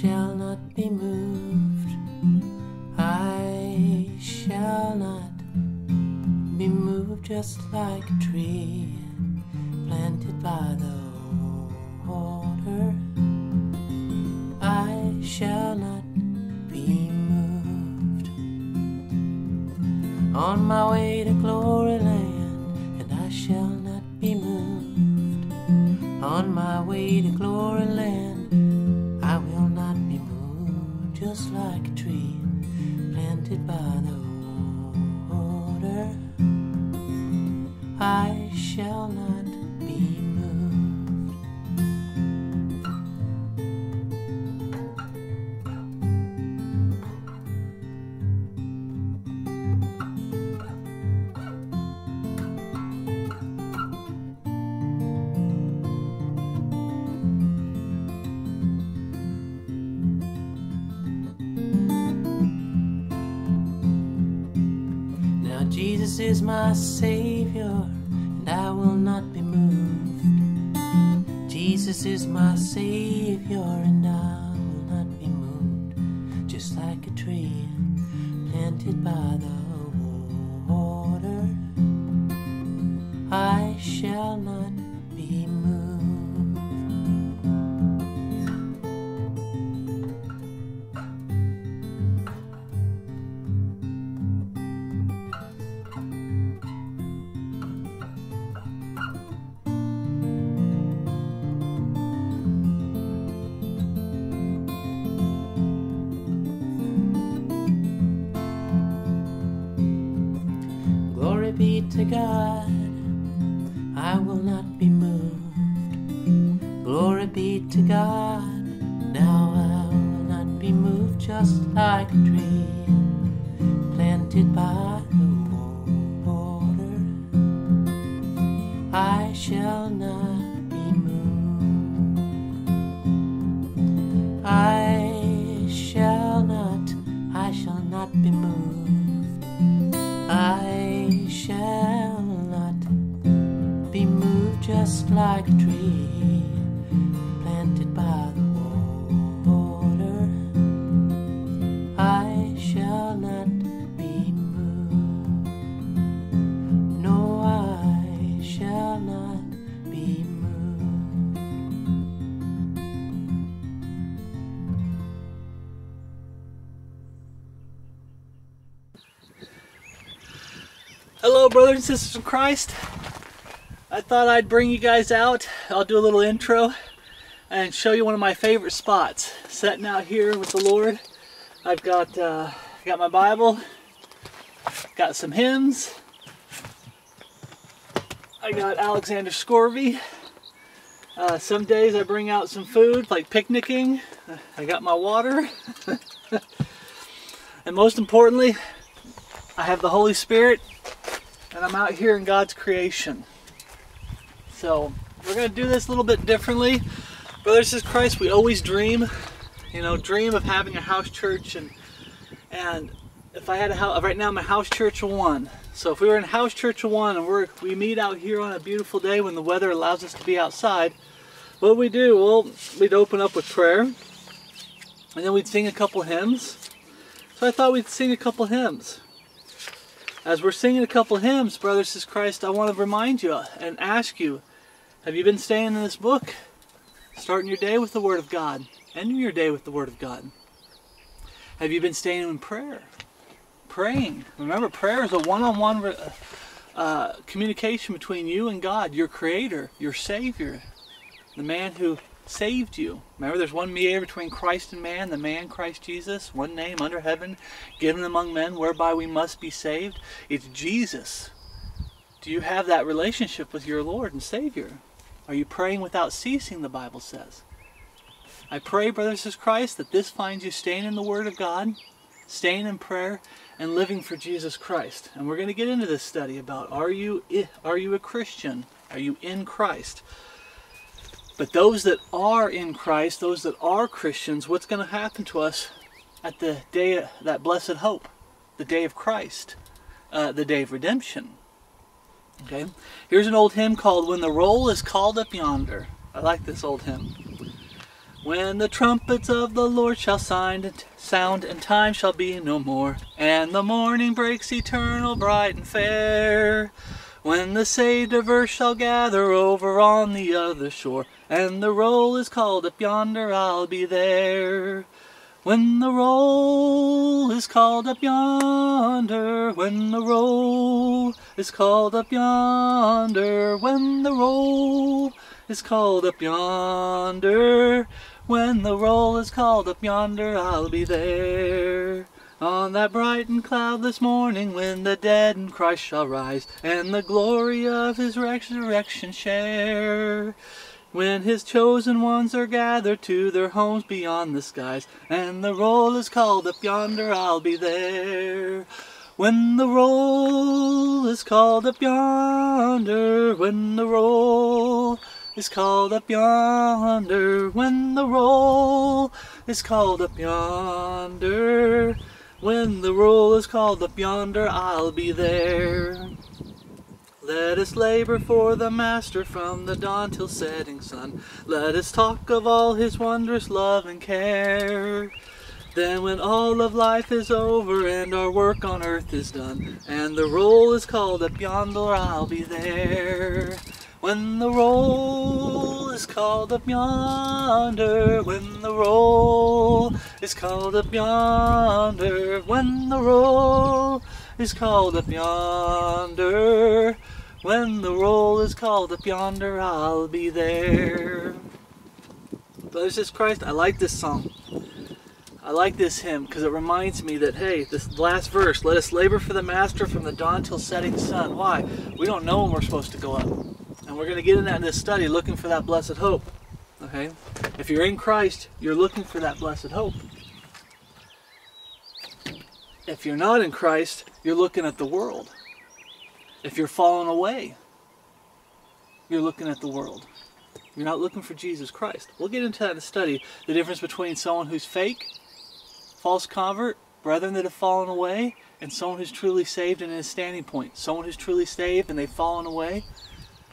shall not be moved. I shall not be moved, just like a tree planted by the water. I shall not be moved. On my way to glory land, and I shall not be moved. On my way to glory land, I will not be moved, just like a tree planted by the water. I shall not be moved. Now Jesus is my Savior, and I will not be moved. Jesus is my Savior, and I will not be moved, just like a tree planted by the water. I shall not be moved. Glory be to God, I will not be moved. Glory be to God, now I will not be moved, just like a tree planted by the water. I shall not be moved. I shall not be moved. I shall not be moved, just like a tree planted by the water. I shall not be moved. No, I shall not be moved. Hello brothers and sisters in Christ. I thought I'd bring you guys out. I'll do a little intro and show you one of my favorite spots. Sitting out here with the Lord. I've got my Bible, got some hymns. I got Alexander Scorby. Some days I bring out some food, like picnicking. I got my water. And most importantly, I have the Holy Spirit. And I'm out here in God's creation. So we're going to do this a little bit differently. Brothers and sisters in Christ, we always dream of having a house church. And if I had a house, right now I'm a house church of one. So if we were in a house church of one and we meet out here on a beautiful day when the weather allows us to be outside, what would we do? Well, we'd open up with prayer. And then we'd sing a couple hymns. So I thought we'd sing a couple hymns. As we're singing a couple hymns, brothers and sisters in Christ, I want to remind you and ask you, have you been staying in this book? Starting your day with the Word of God. Ending your day with the Word of God. Have you been staying in prayer? Praying. Remember, prayer is a one-on-one communication between you and God, your Creator, your Savior, the man who saved you. Remember, there's one mediator between Christ and man, the man Christ Jesus, one name under heaven, given among men, whereby we must be saved. It's Jesus. Do you have that relationship with your Lord and Savior? Are you praying without ceasing, the Bible says? I pray, brothers and sisters in Christ, that this finds you staying in the Word of God, staying in prayer, and living for Jesus Christ. And we're going to get into this study about, are you a Christian? Are you in Christ? But those that are in Christ, those that are Christians, what's going to happen to us at the day of that blessed hope, the day of Christ, the day of redemption? Okay, here's an old hymn called "When the Roll is Called Up Yonder." I like this old hymn. When the trumpets of the Lord shall sound, and time shall be no more, and the morning breaks eternal, bright and fair. When the saved of earth shall gather over on the other shore, and the roll is called up yonder, I'll be there. When the roll is called up yonder, when the roll is called up yonder, when the roll is called up yonder, when the roll is called up yonder, I'll be there. On that bright and cloudless morning, when the dead in Christ shall rise, and the glory of his resurrection share. When his chosen ones are gathered to their homes beyond the skies, and the roll is called up yonder, I'll be there. When the roll is called up yonder, when the roll is called up yonder, when the roll is called up yonder, when the roll is called up yonder, I'll be there. Let us labor for the Master from the dawn till setting sun. Let us talk of all his wondrous love and care. Then when all of life is over and our work on earth is done, and the roll is called up yonder, I'll be there. When the roll is called up yonder, when the roll is called up yonder, when the roll is called up yonder, when the roll is called up yonder, I'll be there. Brothers in Christ, I like this song. I like this hymn because it reminds me that, hey, this last verse, let us labor for the Master from the dawn till setting sun. Why? We don't know when we're supposed to go up. And we're going to get in that in this study, looking for that blessed hope. Okay? If you're in Christ, you're looking for that blessed hope. If you're not in Christ, you're looking at the world. If you're falling away, you're looking at the world. You're not looking for Jesus Christ. We'll get into that in the study, the difference between someone who's fake, false convert, brethren that have fallen away, and someone who's truly saved and in a standing point. Someone who's truly saved and they've fallen away.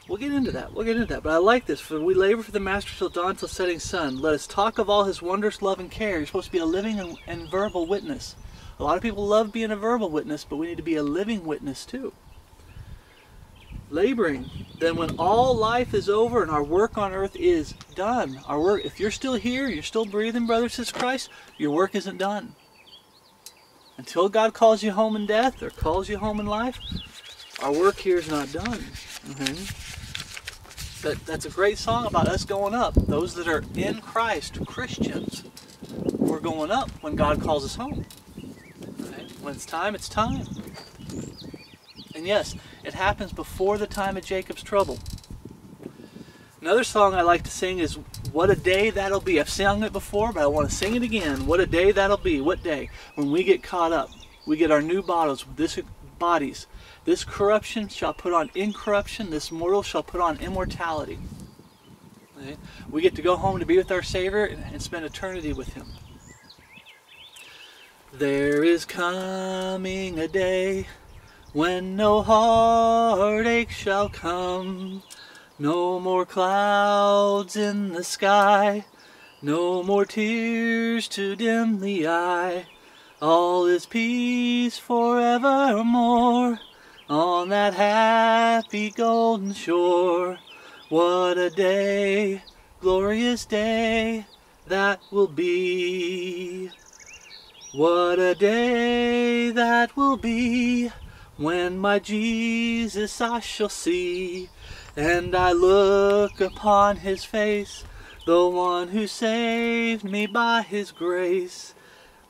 We'll get into that. We'll get into that. But I like this. For we labor for the Master till dawn till setting sun. Let us talk of all his wondrous love and care. You're supposed to be a living and verbal witness. A lot of people love being a verbal witness, but we need to be a living witness too. Laboring. Then when all life is over and our work on earth is done, our work, if you're still here, you're still breathing, brother, sister Christ, your work isn't done. Until God calls you home in death or calls you home in life, our work here is not done. That's a great song about us going up. Those that are in Christ, Christians, we're going up when God calls us home. When it's time, it's time. And yes, it happens before the time of Jacob's trouble. Another song I like to sing is What a Day That'll Be. I've sung it before, but I want to sing it again. What a day that'll be. What day? When we get caught up, we get our new bodies. This corruption shall put on incorruption. This mortal shall put on immortality. Okay? We get to go home to be with our Savior and spend eternity with him. There is coming a day when no heartache shall come, no more clouds in the sky, no more tears to dim the eye. All is peace forevermore on that happy golden shore. What a day, glorious day that will be. What a day that will be, when my Jesus I shall see, and I look upon his face, the one who saved me by his grace.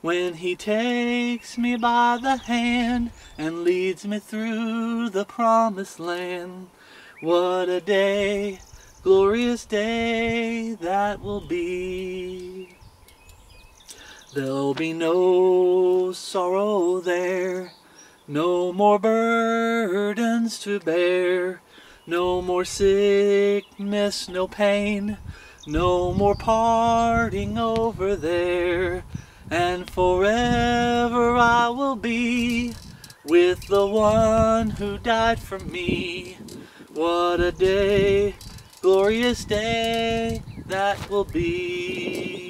When he takes me by the hand and leads me through the promised land. What a day, glorious day that will be. There'll be no sorrow there, no more burdens to bear, no more sickness, no pain, no more parting over there. And forever I will be with the one who died for me. What a day, glorious day that will be.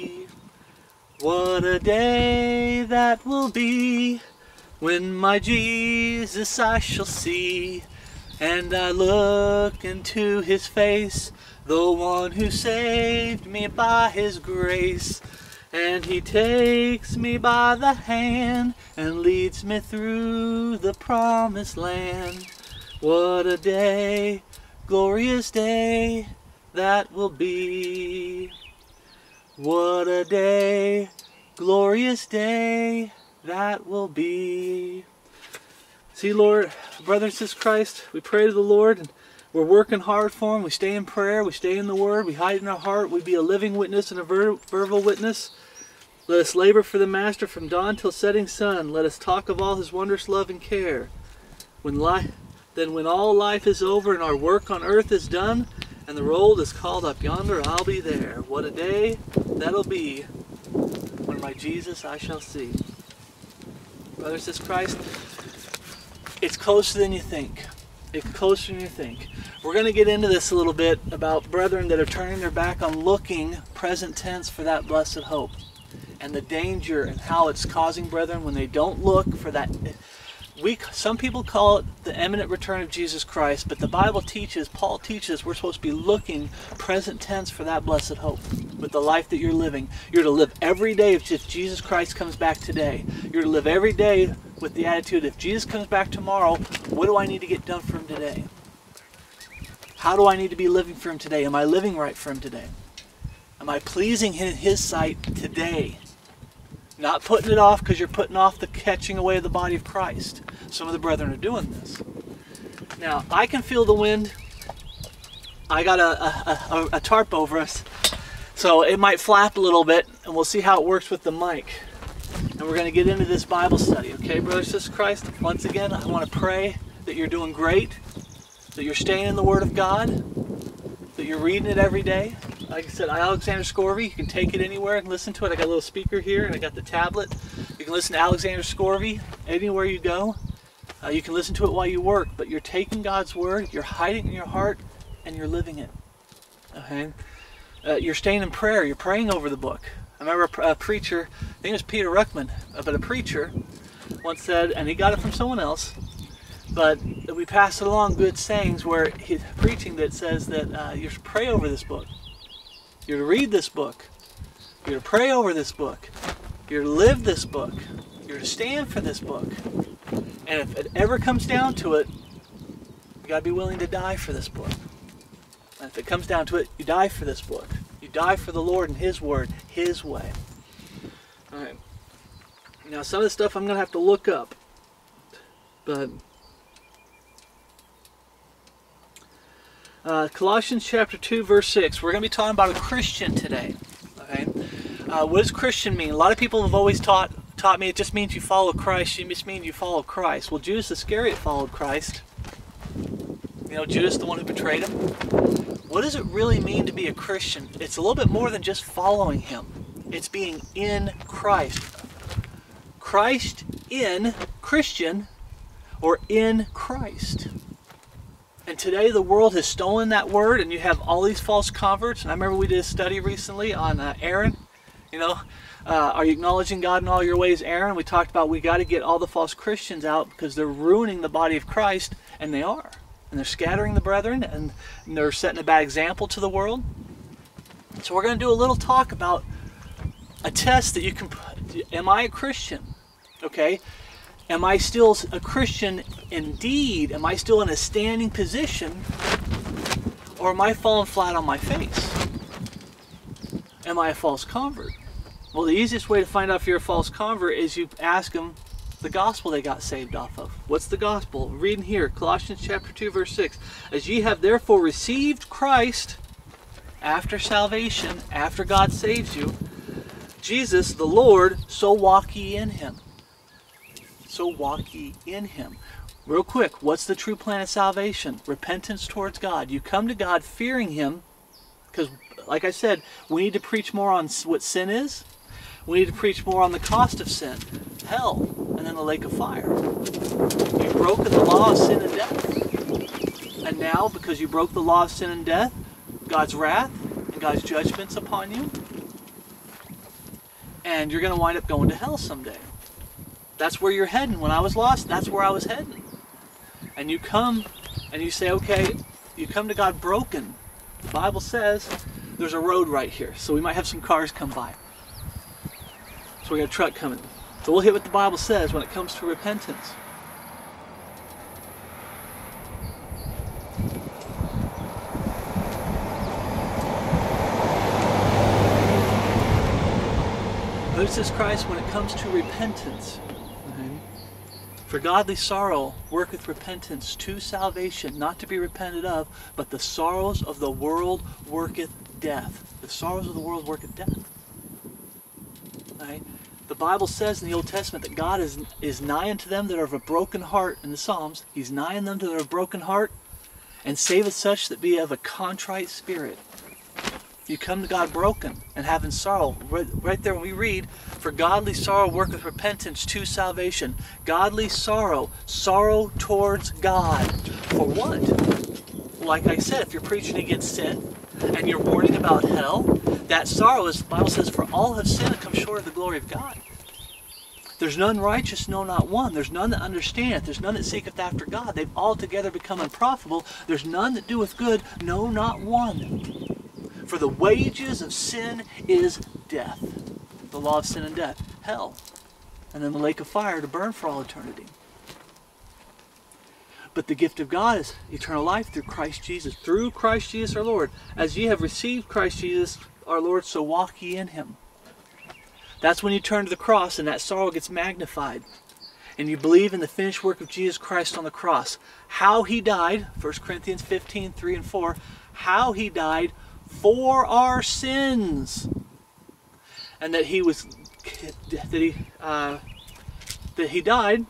What a day that will be, when my Jesus I shall see, and I look into his face, the one who saved me by his grace. And he takes me by the hand and leads me through the promised land. What a day, glorious day that will be. What a day, glorious day that will be. See, Lord, brothers, sisters, Christ, we pray to the Lord, and we're working hard for him. We stay in prayer, we stay in the word, we hide in our heart, we be a living witness and a verbal witness. Let us labor for the Master from dawn till setting sun. Let us talk of all his wondrous love and care. Then when all life is over and our work on earth is done, and the roll is called up yonder, I'll be there. What a day that'll be, when my Jesus I shall see. Brothers, sisters, Christ, it's closer than you think. It's closer than you think. We're going to get into this a little bit about brethren that are turning their back on looking, present tense, for that blessed hope, and the danger and how it's causing brethren when they don't look for that. Some people call it the imminent return of Jesus Christ, but the Bible teaches, Paul teaches, we're supposed to be looking, present tense, for that blessed hope. With the life that you're living, you're to live every day if Jesus Christ comes back today. You're to live every day with the attitude, if Jesus comes back tomorrow, what do I need to get done for him today? How do I need to be living for him today? Am I living right for him today? Am I pleasing him in his sight today? Not putting it off because you're putting off the catching away of the body of Christ. Some of the brethren are doing this. Now, I can feel the wind. I got a tarp over us, so it might flap a little bit, and we'll see how it works with the mic. And we're going to get into this Bible study, okay, brothers and sisters Christ? Once again, I want to pray that you're doing great, that you're staying in the Word of God, that you're reading it every day. Like I said, Alexander Scorby, you can take it anywhere and listen to it. I got a little speaker here, and I got the tablet. You can listen to Alexander Scorby anywhere you go. You can listen to it while you work, but you're taking God's Word, you're hiding it in your heart, and you're living it, okay? You're staying in prayer, you're praying over the book. I remember a preacher, I think it was Peter Ruckman, but a preacher once said, and he got it from someone else, but we passed along good sayings where he's preaching that says that you should pray over this book, you're to read this book, you're to pray over this book, you're to live this book, you're to stand for this book, and if it ever comes down to it, you got to be willing to die for this book. And if it comes down to it, you die for this book. You die for the Lord and his word, his way. All right. Now, some of the stuff I'm going to have to look up. But Colossians chapter 2, verse 6. We're going to be talking about a Christian today. Okay? What does Christian mean? A lot of people have always taught me it just means you follow Christ. It just means you follow Christ. Well, Judas Iscariot followed Christ. You know, Judas, the one who betrayed him. What does it really mean to be a Christian? It's a little bit more than just following him. It's being in Christ. Christ in Christian, or in Christ. And today the world has stolen that word, and you have all these false converts. And I remember we did a study recently on Aaron. You know, are you acknowledging God in all your ways, Aaron? We talked about we got to get all the false Christians out because they're ruining the body of Christ, and they are. And they're scattering the brethren, and they're setting a bad example to the world. So we're going to do a little talk about a test that you can put. Am I a Christian? Okay. Am I still a Christian indeed? Am I still in a standing position? Or am I falling flat on my face? Am I a false convert? Well, the easiest way to find out if you're a false convert is you ask them the gospel they got saved off of. What's the gospel? We're reading here, Colossians chapter 2, verse 6. As ye have therefore received Christ, after salvation, after God saves you, Jesus the Lord, so walk ye in him. So walk ye in him. Real quick, what's the true plan of salvation? Repentance towards God. You come to God fearing him, because like I said, we need to preach more on what sin is. We need to preach more on the cost of sin, hell, and then the lake of fire. You've broken the law of sin and death. And now, because you broke the law of sin and death, God's wrath and God's judgment's upon you. and you're going to wind up going to hell someday. That's where you're heading. When I was lost, that's where I was heading. And you come and you say, okay, you come to God broken. The Bible says there's a road right here, so we might have some cars come by. So we got a truck coming. So we'll hit what the Bible says when it comes to repentance. Notice Christ when it comes to repentance. For godly sorrow worketh repentance to salvation, not to be repented of, but the sorrows of the world worketh death. The sorrows of the world worketh death. Right? The Bible says in the Old Testament that God is nigh unto them that are of a broken heart in the Psalms. He's nigh unto them that are of a broken heart, and saveth such that be of a contrite spirit. You come to God broken and having sorrow. Right there when we read, for godly sorrow worketh repentance to salvation. Godly sorrow, sorrow towards God. For what? Like I said, if you're preaching against sin and you're warning about hell, that sorrow is, the Bible says, for all have sinned and come short of the glory of God. There's none righteous, no, not one. There's none that understandeth. There's none that seeketh after God. They've altogether become unprofitable. There's none that doeth good, no, not one. For the wages of sin is death. The law of sin and death, hell. And then the lake of fire to burn for all eternity. But the gift of God is eternal life through Christ Jesus. Through Christ Jesus our Lord. As ye have received Christ Jesus our Lord, so walk ye in him. That's when you turn to the cross and that sorrow gets magnified. And you believe in the finished work of Jesus Christ on the cross. How he died, 1 Corinthians 15, 3 and 4. How he died for our sins, and that he died,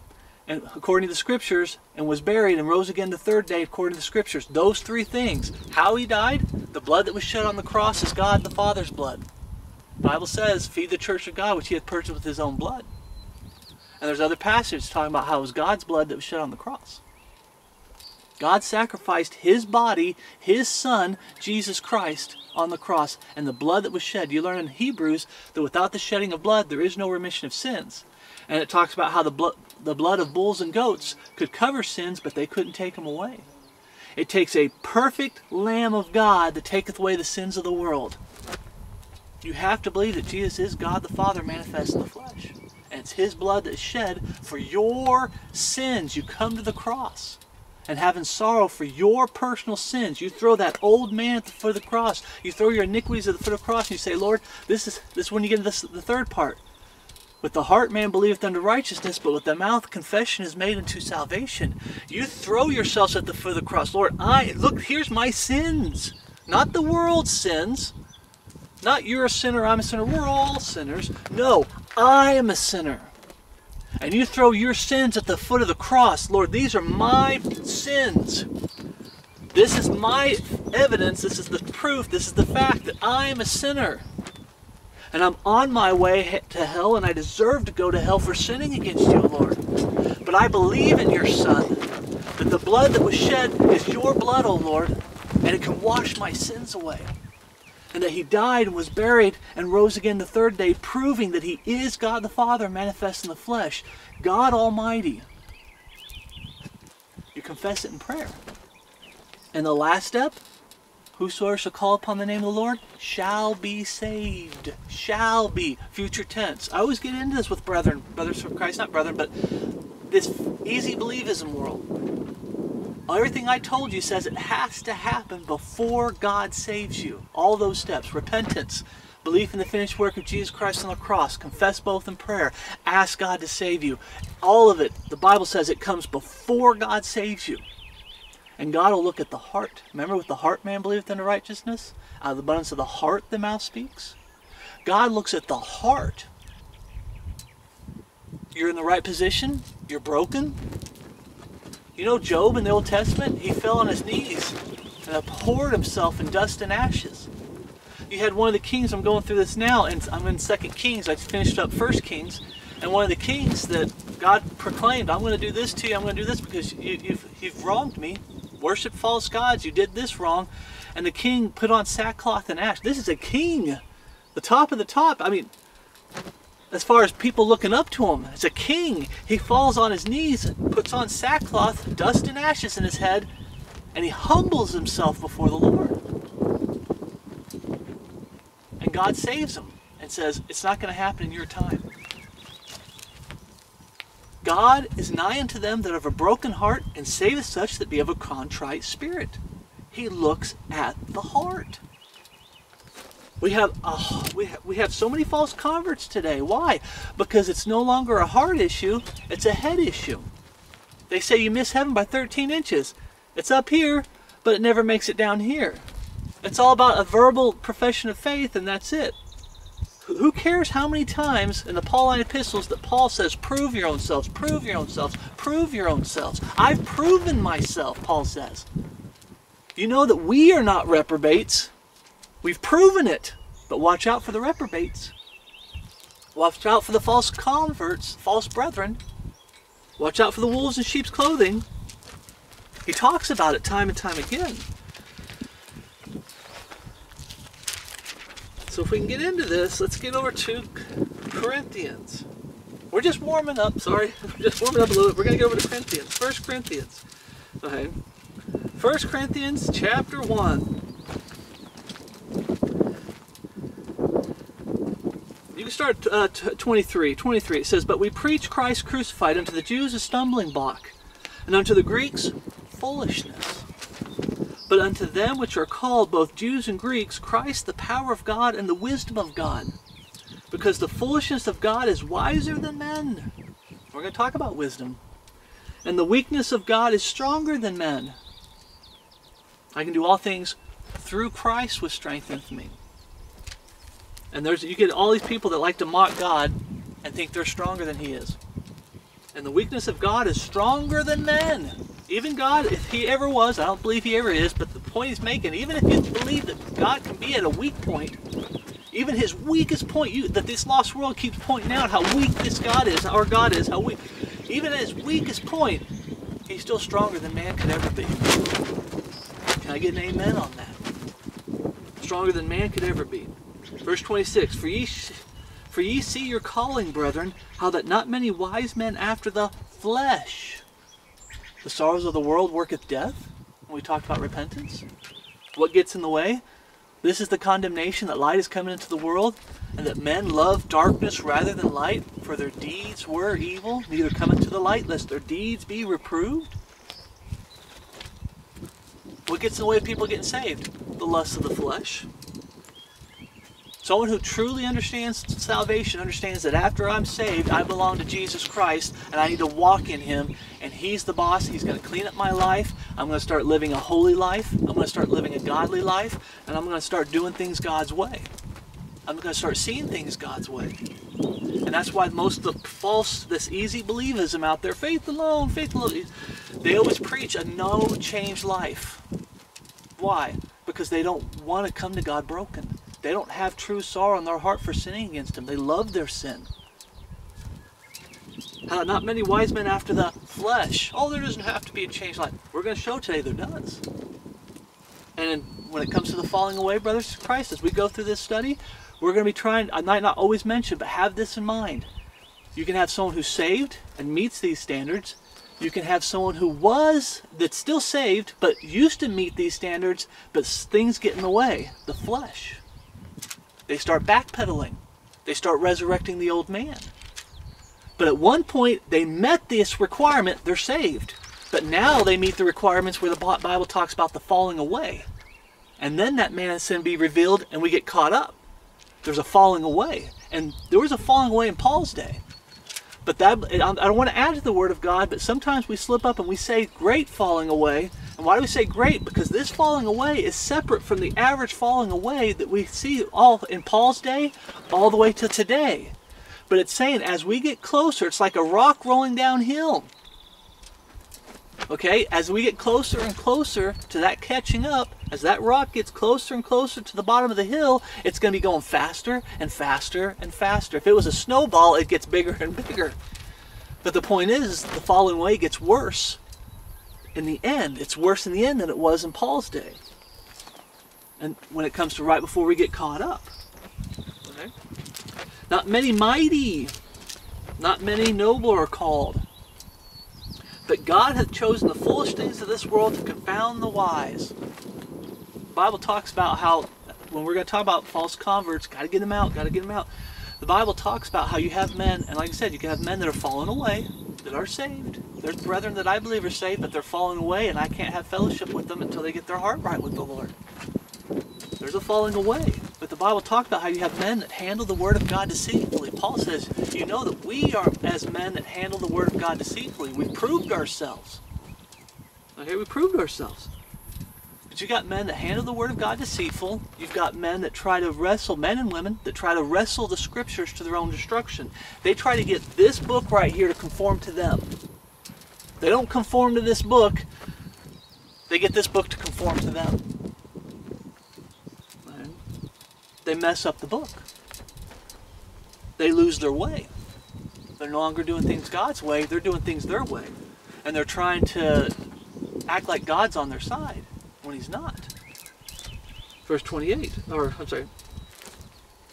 and according to the scriptures, and was buried, and rose again the third day according to the scriptures. Those three things: how he died, the blood that was shed on the cross is God the Father's blood. The Bible says, "Feed the church of God, which he hath purchased with his own blood." And there's other passages talking about how it was God's blood that was shed on the cross. God sacrificed his body, his son, Jesus Christ, on the cross, and the blood that was shed. You learn in Hebrews that without the shedding of blood, there is no remission of sins. And it talks about how the blood of bulls and goats could cover sins, but they couldn't take them away. It takes a perfect Lamb of God that taketh away the sins of the world. You have to believe that Jesus is God the Father manifest in the flesh. And it's his blood that is shed for your sins. You come to the cross and having sorrow for your personal sins. You throw that old man at the foot of the cross. You throw your iniquities at the foot of the cross, and you say, Lord, this is when you get into the third part. With the heart man believeth unto righteousness, but with the mouth confession is made unto salvation. You throw yourselves at the foot of the cross. Lord, look, here's my sins. Not the world's sins. Not you're a sinner, I'm a sinner. We're all sinners. No, I am a sinner. And you throw your sins at the foot of the cross. Lord, these are my sins. This is my evidence. This is the proof. This is the fact that I am a sinner. And I'm on my way to hell, and I deserve to go to hell for sinning against you, Lord. But I believe in your Son, that the blood that was shed is your blood, O Lord, and it can wash my sins away. And that he died and was buried and rose again the third day, proving that he is God the Father manifest in the flesh, God Almighty. You confess it in prayer. And the last step, whosoever shall call upon the name of the Lord shall be saved. Shall be, future tense. I always get into this with brothers from Christ, not brethren, but this easy believism world. Everything I told you says it has to happen before God saves you. All those steps: repentance, belief in the finished work of Jesus Christ on the cross, confess both in prayer, ask God to save you. All of it, the Bible says it comes before God saves you. And God will look at the heart. Remember, with the heart man believeth unto righteousness? Out of the abundance of the heart the mouth speaks. God looks at the heart. You're in the right position. You're broken. You know Job in the Old Testament? He fell on his knees and abhorred himself in dust and ashes. You had one of the kings, I'm going through this now, and I'm in 2 Kings, I finished up 1 Kings, and one of the kings that God proclaimed, I'm going to do this to you, I'm going to do this because you've wronged me, worship false gods, you did this wrong, and the king put on sackcloth and ashes. This is a king, the top of the top. I mean, as far as people looking up to him as a king. He falls on his knees, puts on sackcloth, dust and ashes in his head, and he humbles himself before the Lord. And God saves him and says, it's not going to happen in your time. God is nigh unto them that have a broken heart, and saveth such that be of a contrite spirit. He looks at the heart. We have so many false converts today. Why? Because it's no longer a heart issue, it's a head issue. They say you miss heaven by 13 inches. It's up here, but it never makes it down here. It's all about a verbal profession of faith, and that's it. Who cares how many times in the Pauline epistles that Paul says, prove your own selves, prove your own selves, prove your own selves. I've proven myself, Paul says. You know that we are not reprobates. We've proven it, but watch out for the reprobates. Watch out for the false converts, false brethren. Watch out for the wolves in sheep's clothing. He talks about it time and time again. So if we can get into this, let's get over to Corinthians. We're just warming up, sorry. We're just warming up a little bit. We're going to get over to Corinthians. 1 Corinthians. Okay. 1 Corinthians chapter 1. You can start 23. It says, but we preach Christ crucified, unto the Jews a stumbling block, and unto the Greeks foolishness. But unto them which are called, both Jews and Greeks, Christ the power of God and the wisdom of God. Because the foolishness of God is wiser than men. We're going to talk about wisdom. And the weakness of God is stronger than men. I can do all things through Christ which strengtheneth me. And you get all these people that like to mock God and think they're stronger than He is. And the weakness of God is stronger than men. Even God, if He ever was, I don't believe He ever is, but the point He's making, even if you believe that God can be at a weak point, even His weakest point, that this lost world keeps pointing out how weak this God is, our God is, how weak. Even at His weakest point, He's still stronger than man could ever be. Can I get an amen on that? Stronger than man could ever be. Verse 26, for ye see your calling, brethren, how that not many wise men after the flesh. The sorrows of the world worketh death. When we talked about repentance, what gets in the way? This is the condemnation, that light is coming into the world, and that men love darkness rather than light, for their deeds were evil, neither cometh to the light, lest their deeds be reproved. What gets in the way of people getting saved? The lust of the flesh. Someone who truly understands salvation understands that after I'm saved, I belong to Jesus Christ, and I need to walk in Him, and He's the boss. He's going to clean up my life. I'm going to start living a holy life. I'm going to start living a godly life, and I'm going to start doing things God's way. I'm going to start seeing things God's way. And that's why most of the false, this easy believism out there, faith alone, they always preach a no-change life. Why? Because they don't want to come to God broken. They don't have true sorrow in their heart for sinning against Him. They love their sin. How not many wise men after the flesh. Oh, there doesn't have to be a changed life. We're going to show today there does. And when it comes to the falling away, brothers of Christ, as we go through this study, we're going to be trying, I might not always mention, but have this in mind. You can have someone who's saved and meets these standards. You can have someone who that's still saved, but used to meet these standards, but things get in the way. The flesh. They start backpedaling. They start resurrecting the old man. But at one point, they met this requirement. They're saved. But now they meet the requirements where the Bible talks about the falling away. And then that man of sin be revealed, and we get caught up. There's a falling away. And there was a falling away in Paul's day. But that, I don't want to add to the Word of God, but sometimes we slip up and we say great falling away. And why do we say great? Because this falling away is separate from the average falling away that we see all in Paul's day, all the way to today. But it's saying as we get closer, it's like a rock rolling downhill. Okay, as we get closer and closer to that catching up, as that rock gets closer and closer to the bottom of the hill, it's going to be going faster and faster and faster. If it was a snowball, it gets bigger and bigger. But the point is the falling away gets worse. In the end, it's worse in the end than it was in Paul's day. And when it comes to right before we get caught up. Okay? Not many mighty, not many noble are called. But God hath chosen the foolish things of this world to confound the wise. The Bible talks about how, when we're going to talk about false converts, got to get them out, got to get them out. The Bible talks about how you have men, and like I said, you can have men that are fallen away, that are saved. There's brethren that I believe are saved, but they're falling away, and I can't have fellowship with them until they get their heart right with the Lord. There's a falling away. But the Bible talks about how you have men that handle the Word of God deceitfully. Paul says, you know that we are as men that handle the Word of God deceitfully. We've proved ourselves. Okay, we proved ourselves. But you've got men that handle the Word of God deceitful. You've got men that try to wrestle, men and women, that try to wrestle the Scriptures to their own destruction. They try to get this book right here to conform to them. They don't conform to this book. They get this book to conform to them. They mess up the book. They lose their way. They're no longer doing things God's way, they're doing things their way. And they're trying to act like God's on their side when He's not. Verse 28, or I'm sorry,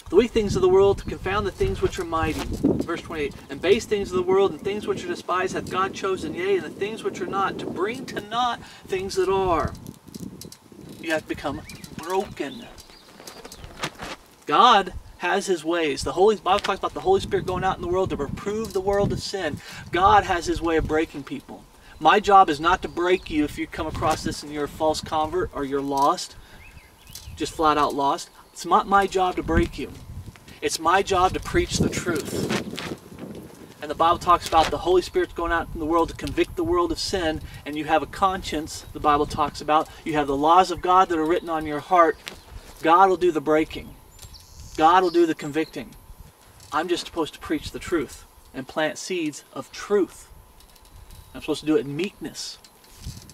the weak things of the world to confound the things which are mighty. Verse 28, and base things of the world and things which are despised hath God chosen, yea, and the things which are not, to bring to naught things that are. You have to become broken. God has His ways. The Bible talks about the Holy Spirit going out in the world to reprove the world of sin. God has His way of breaking people. My job is not to break you if you come across this and you're a false convert or you're lost, just flat out lost. It's not my job to break you. It's my job to preach the truth. And the Bible talks about the Holy Spirit's going out in the world to convict the world of sin, and you have a conscience, the Bible talks about. You have the laws of God that are written on your heart. God will do the breaking. God will do the convicting. I'm just supposed to preach the truth and plant seeds of truth. I'm supposed to do it in meekness.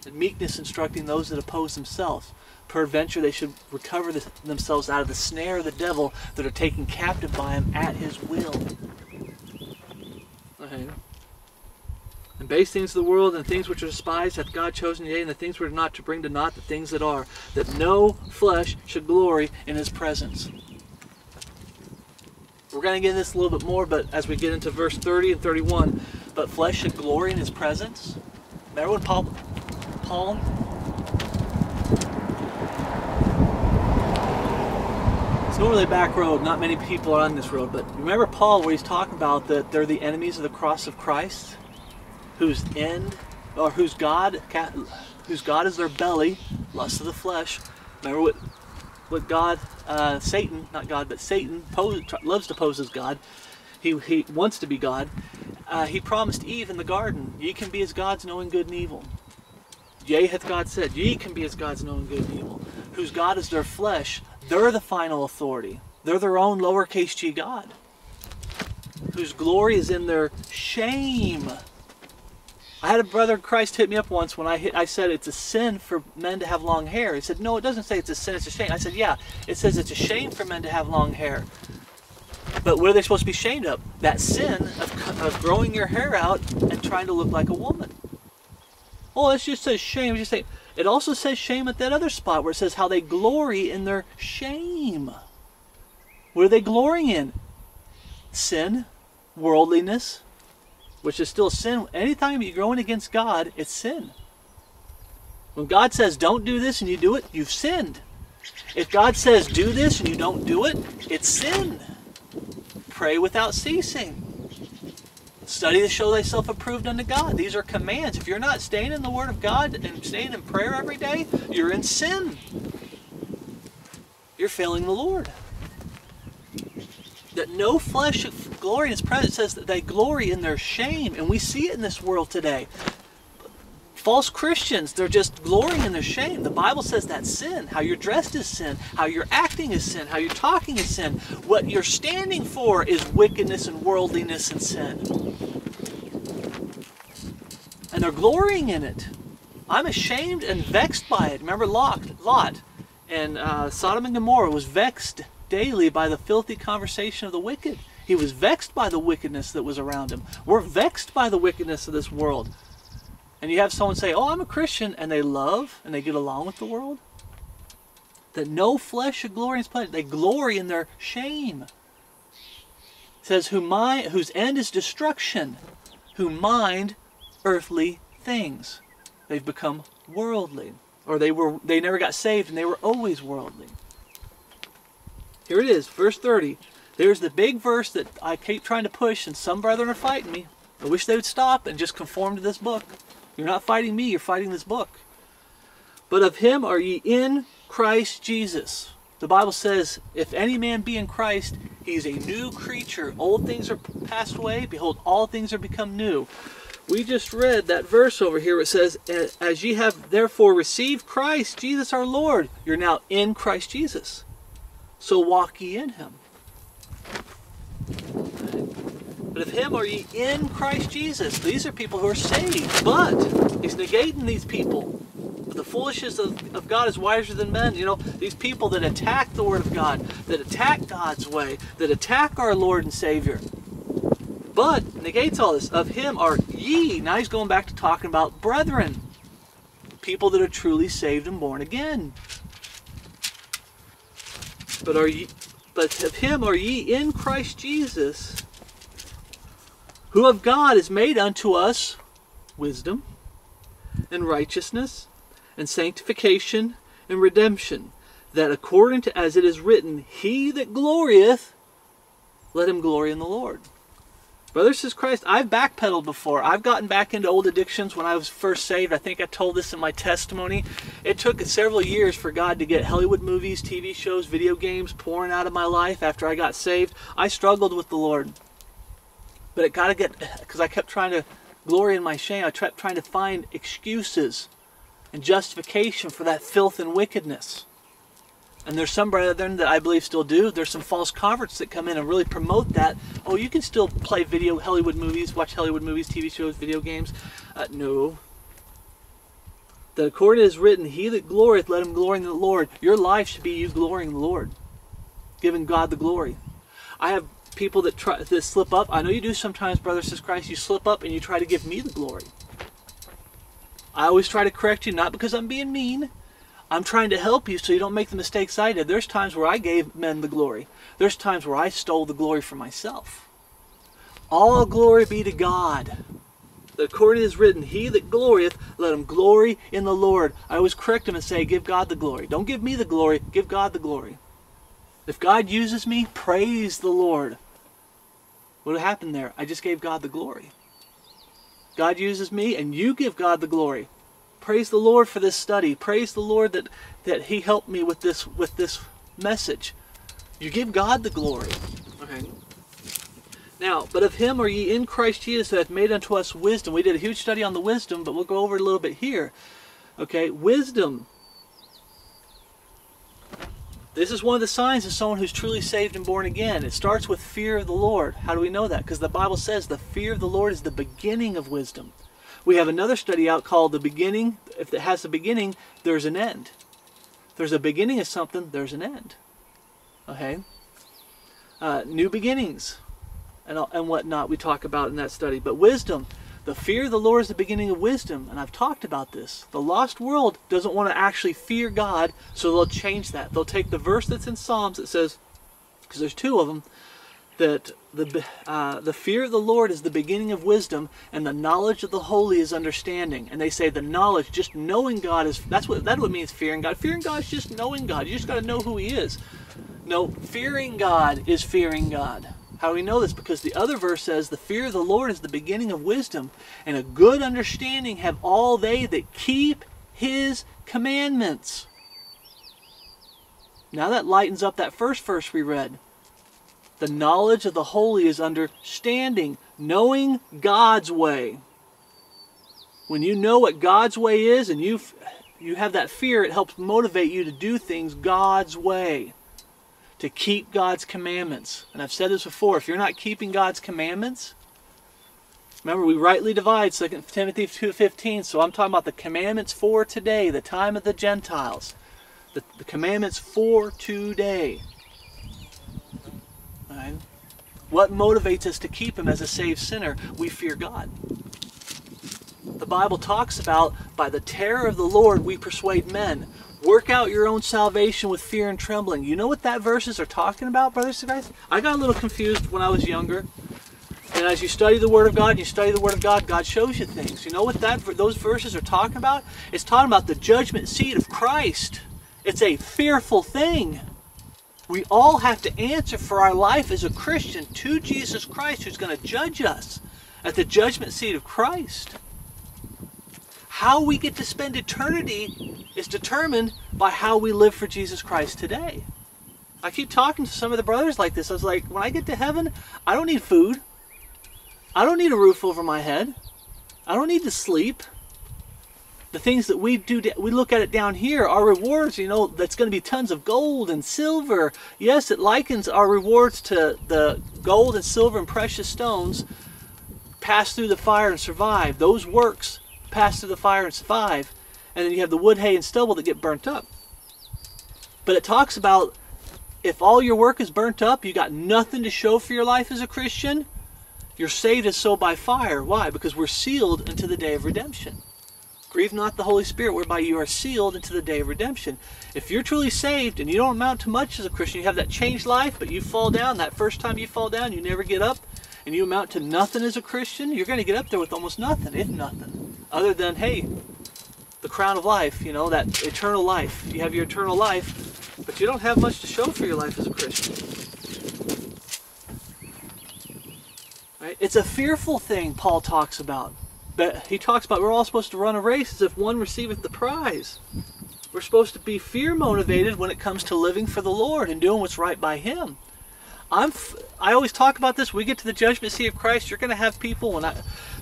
In meekness, instructing those that oppose themselves. Peradventure, they should recover themselves out of the snare of the devil, that are taken captive by him at his will. Okay. And base things of the world and things which are despised hath God chosen, yea, and the things which are not, to bring to naught the things that are, that no flesh should glory in His presence. We're going to get into this a little bit more, but as we get into verse 30 and 31, but flesh should glory in His presence. Remember when Paul, it's normally a back road, not many people are on this road, but remember Paul, where he's talking about that they're the enemies of the cross of Christ, whose God is their belly, lust of the flesh. Remember what God, Satan, not God, but Satan loves to pose as God. He wants to be God. He promised Eve in the garden, ye can be as gods, knowing good and evil. Yea, hath God said, ye can be as gods, knowing good and evil. Whose God is their flesh, they're the final authority. They're their own lowercase g God. Whose glory is in their shame. I had a brother in Christ hit me up once when I said it's a sin for men to have long hair. He said, no, it doesn't say it's a sin, it's a shame. I said, yeah, it says it's a shame for men to have long hair. But what are they supposed to be shamed of? That sin of growing your hair out and trying to look like a woman. Well, it just says shame. It also says shame at that other spot where it says how they glory in their shame. What are they glorying in? Sin, worldliness, which is still sin. Anytime you're going against God, it's sin. When God says, don't do this, and you do it, you've sinned. If God says, do this, and you don't do it, it's sin. Pray without ceasing. Study to show thyself approved unto God. These are commands. If you're not staying in the Word of God and staying in prayer every day, you're in sin. You're failing the Lord. That no flesh of glory in His presence, says that they glory in their shame. And we see it in this world today. False Christians, they're just glorying in their shame. The Bible says that's sin. How you're dressed is sin. How you're acting is sin. How you're talking is sin. What you're standing for is wickedness and worldliness and sin. And they're glorying in it. I'm ashamed and vexed by it. Remember Lot and Sodom and Gomorrah was vexed daily by the filthy conversation of the wicked. He was vexed by the wickedness that was around him. We're vexed by the wickedness of this world. And you have someone say, oh, I'm a Christian, and they love and they get along with the world. That no flesh should glory in His presence. They glory in their shame. It says, whose end is destruction, who mind earthly things. They've become worldly. Or they never got saved and they were always worldly. Here it is, verse 30. There's the big verse that I keep trying to push, and some brethren are fighting me. I wish they would stop and just conform to this book. You're not fighting me, you're fighting this book. But of him are ye in Christ Jesus. The Bible says, if any man be in Christ, he is a new creature. Old things are passed away. Behold, all things are become new. We just read that verse over here. It says, as ye have therefore received Christ Jesus our Lord, you're now in Christ Jesus. So walk ye in him. But of him are ye in Christ Jesus. These are people who are saved, but he's negating these people. But the foolishness of God is wiser than men. You know, these people that attack the Word of God, that attack God's way, that attack our Lord and Savior. But negates all this. Of him are ye. Now he's going back to talking about brethren, people that are truly saved and born again. But of him are ye in Christ Jesus, who of God is made unto us wisdom and righteousness and sanctification and redemption, that according to as it is written, he that glorieth, let him glory in the Lord. Brother, says Christ, I've backpedaled before. I've gotten back into old addictions when I was first saved. I think I told this in my testimony. It took several years for God to get Hollywood movies, TV shows, video games pouring out of my life after I got saved. I struggled with the Lord. But it got to get, because I kept trying to glory in my shame. I kept trying to find excuses and justification for that filth and wickedness. And there's some brethren that I believe still do. There's some false converts that come in and really promote that. Oh, you can still play Hollywood movies, watch Hollywood movies, TV shows, video games. No. The accord is written, he that glorieth, let him glory in the Lord. Your life should be you glorying the Lord, giving God the glory. I have people that slip up. I know you do sometimes, brother, says Christ. You slip up and you try to give me the glory. I always try to correct you, not because I'm being mean. I'm trying to help you so you don't make the mistakes I did. There's times where I gave men the glory. There's times where I stole the glory for myself. All glory be to God. According is written, he that glorieth, let him glory in the Lord. I always correct him and say, give God the glory. Don't give me the glory, give God the glory. If God uses me, praise the Lord. What happened there? I just gave God the glory. God uses me and you give God the glory. Praise the Lord for this study. Praise the Lord that he helped me with this message. You give God the glory. Okay. Now, but of him are ye in Christ Jesus, who hath made unto us wisdom. We did a huge study on the wisdom, but we'll go over it a little bit here. Okay, wisdom. This is one of the signs of someone who's truly saved and born again. It starts with fear of the Lord. How do we know that? Because the Bible says the fear of the Lord is the beginning of wisdom. We have another study out called The Beginning. If it has a beginning, there's an end. If there's a beginning of something, there's an end. Okay? New beginnings and whatnot we talk about in that study. But wisdom, the fear of the Lord is the beginning of wisdom. And I've talked about this. The lost world doesn't want to actually fear God, so they'll change that. They'll take the verse that's in Psalms that says, because there's two of them, that the fear of the Lord is the beginning of wisdom, and the knowledge of the holy is understanding. And they say the knowledge, just knowing God, that's what means fearing God. Fearing God is just knowing God. You just got to know who he is. No, fearing God is fearing God. How do we know this? Because the other verse says the fear of the Lord is the beginning of wisdom, and a good understanding have all they that keep his commandments. Now that lightens up that first verse we read. The knowledge of the holy is understanding, knowing God's way. When you know what God's way is and you have that fear, it helps motivate you to do things God's way, to keep God's commandments. And I've said this before, if you're not keeping God's commandments, remember we rightly divide 2 Timothy 2:15, so I'm talking about the commandments for today, the time of the Gentiles, the commandments for today. Right. What motivates us to keep him as a saved sinner? We fear God. The Bible talks about, by the terror of the Lord we persuade men. Work out your own salvation with fear and trembling. You know what that verses are talking about, brothers and guys? I got a little confused when I was younger. And as you study the Word of God, God shows you things. You know what those verses are talking about? It's talking about the judgment seat of Christ. It's a fearful thing. We all have to answer for our life as a Christian to Jesus Christ, who's going to judge us at the judgment seat of Christ. How we get to spend eternity is determined by how we live for Jesus Christ today. I keep talking to some of the brothers like this. I was like, when I get to heaven, I don't need food. I don't need a roof over my head. I don't need to sleep. The things that we do, we look at it down here, our rewards, you know, that's going to be tons of gold and silver. Yes, it likens our rewards to the gold and silver and precious stones pass through the fire and survive. Those works pass through the fire and survive. And then you have the wood, hay, and stubble that get burnt up. But it talks about if all your work is burnt up, you got nothing to show for your life as a Christian. You're saved as so by fire. Why? Because we're sealed unto the day of redemption. Grieve not the Holy Spirit, whereby you are sealed into the day of redemption. If you're truly saved and you don't amount to much as a Christian, you have that changed life, but you fall down. That first time you fall down, you never get up, and you amount to nothing as a Christian, you're going to get up there with almost nothing, if nothing, other than, hey, the crown of life, you know, that eternal life. You have your eternal life, but you don't have much to show for your life as a Christian. Right? It's a fearful thing Paul talks about. But he talks about we're all supposed to run a race as if one receiveth the prize. We're supposed to be fear motivated when it comes to living for the Lord and doing what's right by Him. I always talk about this. We get to the judgment seat of Christ. You're going to have people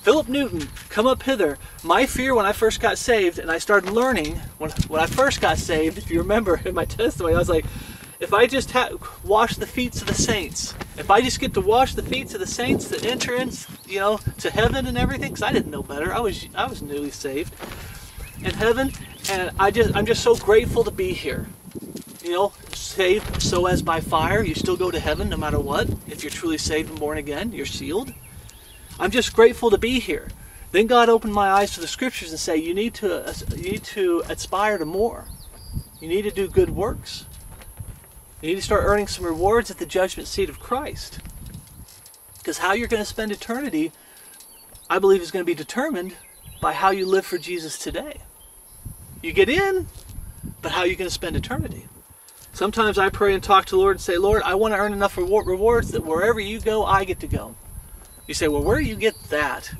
Philip Newton, come up hither. My fear when I first got saved, and I started learning when I first got saved, if you remember in my testimony, I was like, if I just wash the feet of the saints, if I just get to wash the feet of the saints that enter in, you know, to heaven and everything, because I didn't know better. I was newly saved in heaven, and I'm just so grateful to be here. You know, saved so as by fire. You still go to heaven no matter what. If you're truly saved and born again, you're sealed. I'm just grateful to be here. Then God opened my eyes to the Scriptures and say, you need to aspire to more. You need to do good works. You need to start earning some rewards at the judgment seat of Christ. Because how you're going to spend eternity, I believe, is going to be determined by how you live for Jesus today. You get in, but how are you going to spend eternity? Sometimes I pray and talk to the Lord and say, Lord, I want to earn enough rewards that wherever you go, I get to go. You say, well, where do you get that?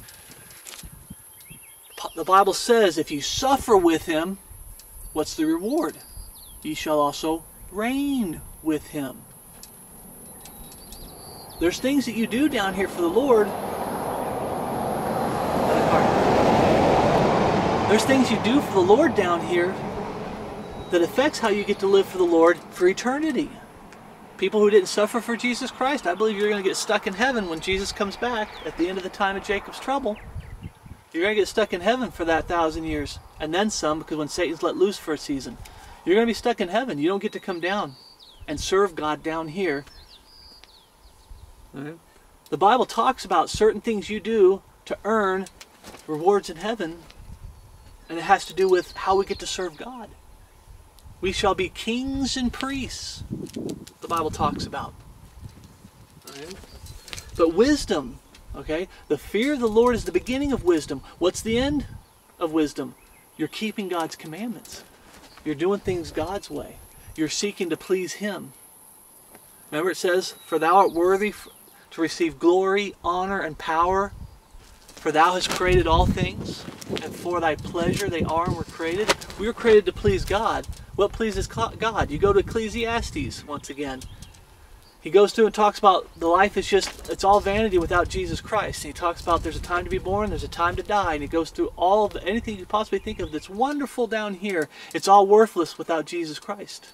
The Bible says, if you suffer with Him, what's the reward? You shall also reign with Him. There's things that you do down here for the Lord. There's things you do for the Lord down here that affects how you get to live for the Lord for eternity. People who didn't suffer for Jesus Christ, I believe you're going to get stuck in heaven when Jesus comes back at the end of the time of Jacob's trouble. You're going to get stuck in heaven for that 1,000 years and then some, because when Satan's let loose for a season, you're going to be stuck in heaven. You don't get to come down and serve God down here. Right. The Bible talks about certain things you do to earn rewards in heaven, and it has to do with how we get to serve God. We shall be kings and priests, the Bible talks about. Right. But wisdom, okay? The fear of the Lord is the beginning of wisdom. What's the end of wisdom? You're keeping God's commandments. You're doing things God's way. You're seeking to please Him. Remember it says, for thou art worthy to receive glory, honor, and power. For thou hast created all things, and for thy pleasure they are and were created. We were created to please God. What pleases God? You go to Ecclesiastes once again. He goes through and talks about the life is just, it's all vanity without Jesus Christ. And he talks about there's a time to be born, there's a time to die. And he goes through all of anything you could possibly think of that's wonderful down here. It's all worthless without Jesus Christ.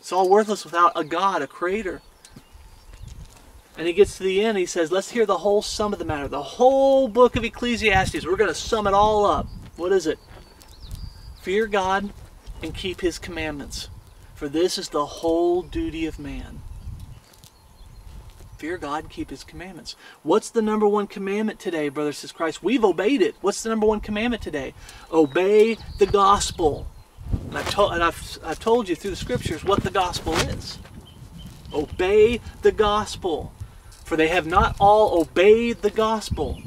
It's all worthless without a God, a creator. And he gets to the end, he says, let's hear the whole sum of the matter. The whole book of Ecclesiastes, we're going to sum it all up. What is it? Fear God and keep His commandments. For this is the whole duty of man. Fear God, keep His commandments. What's the number one commandment today, brother, says Christ? We've obeyed it. What's the number one commandment today? Obey the gospel. And I've told you through the scriptures what the gospel is. Obey the gospel. For they have not all obeyed the gospel.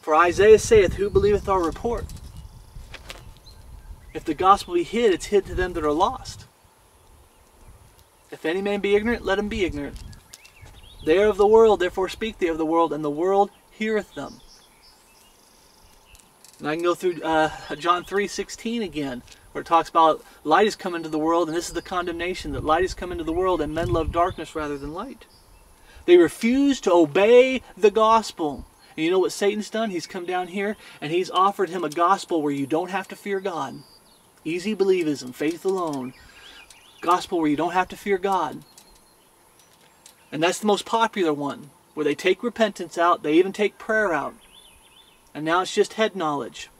For Isaiah saith, who believeth our report? If the gospel be hid, it's hid to them that are lost. If any man be ignorant, let him be ignorant. They are of the world, therefore speak they of the world, and the world heareth them. And I can go through John 3:16 again, where it talks about light has come into the world, and this is the condemnation, that light has come into the world, and men love darkness rather than light. They refuse to obey the gospel. And you know what Satan's done? He's come down here, and he's offered him a gospel where you don't have to fear God. Easy believism, faith alone. Gospel where you don't have to fear God. And that's the most popular one, where they take repentance out, they even take prayer out. And now it's just head knowledge.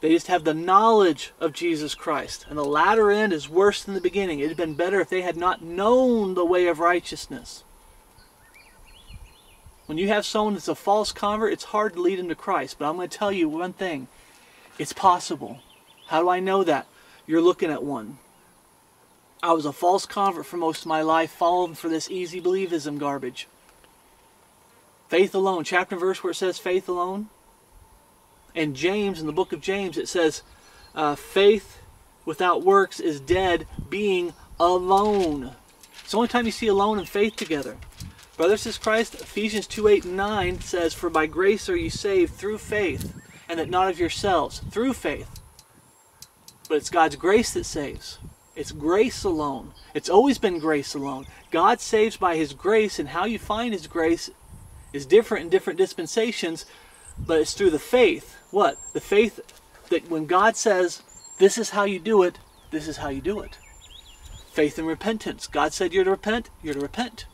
They just have the knowledge of Jesus Christ. And the latter end is worse than the beginning. It would have been better if they had not known the way of righteousness. When you have someone that's a false convert, it's hard to lead him to Christ. But I'm going to tell you one thing. It's possible. How do I know that? You're looking at one. I was a false convert for most of my life, falling for this easy believism garbage. Faith alone. Chapter and verse where it says faith alone. And James, in the book of James, it says, faith without works is dead, being alone. It's the only time you see alone and faith together. Brothers, says Christ, Ephesians 2:8-9 says, for by grace are you saved through faith, and that not of yourselves, through faith. But it's God's grace that saves. It's grace alone. It's always been grace alone. God saves by His grace, and how you find His grace is different in different dispensations, but it's through the faith. What? The faith that when God says, this is how you do it, this is how you do it. Faith and repentance. God said you're to repent, you're to repent.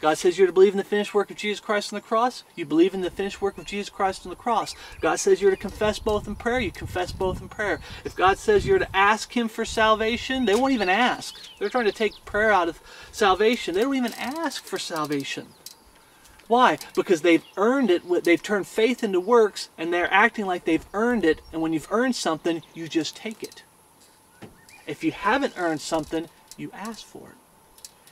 God says you're to believe in the finished work of Jesus Christ on the cross, you believe in the finished work of Jesus Christ on the cross. God says you're to confess both in prayer, you confess both in prayer. If God says you're to ask Him for salvation, they won't even ask. They're trying to take prayer out of salvation. They don't even ask for salvation. Why? Because they've earned it, they've turned faith into works, and they're acting like they've earned it, and when you've earned something, you just take it. If you haven't earned something, you ask for it.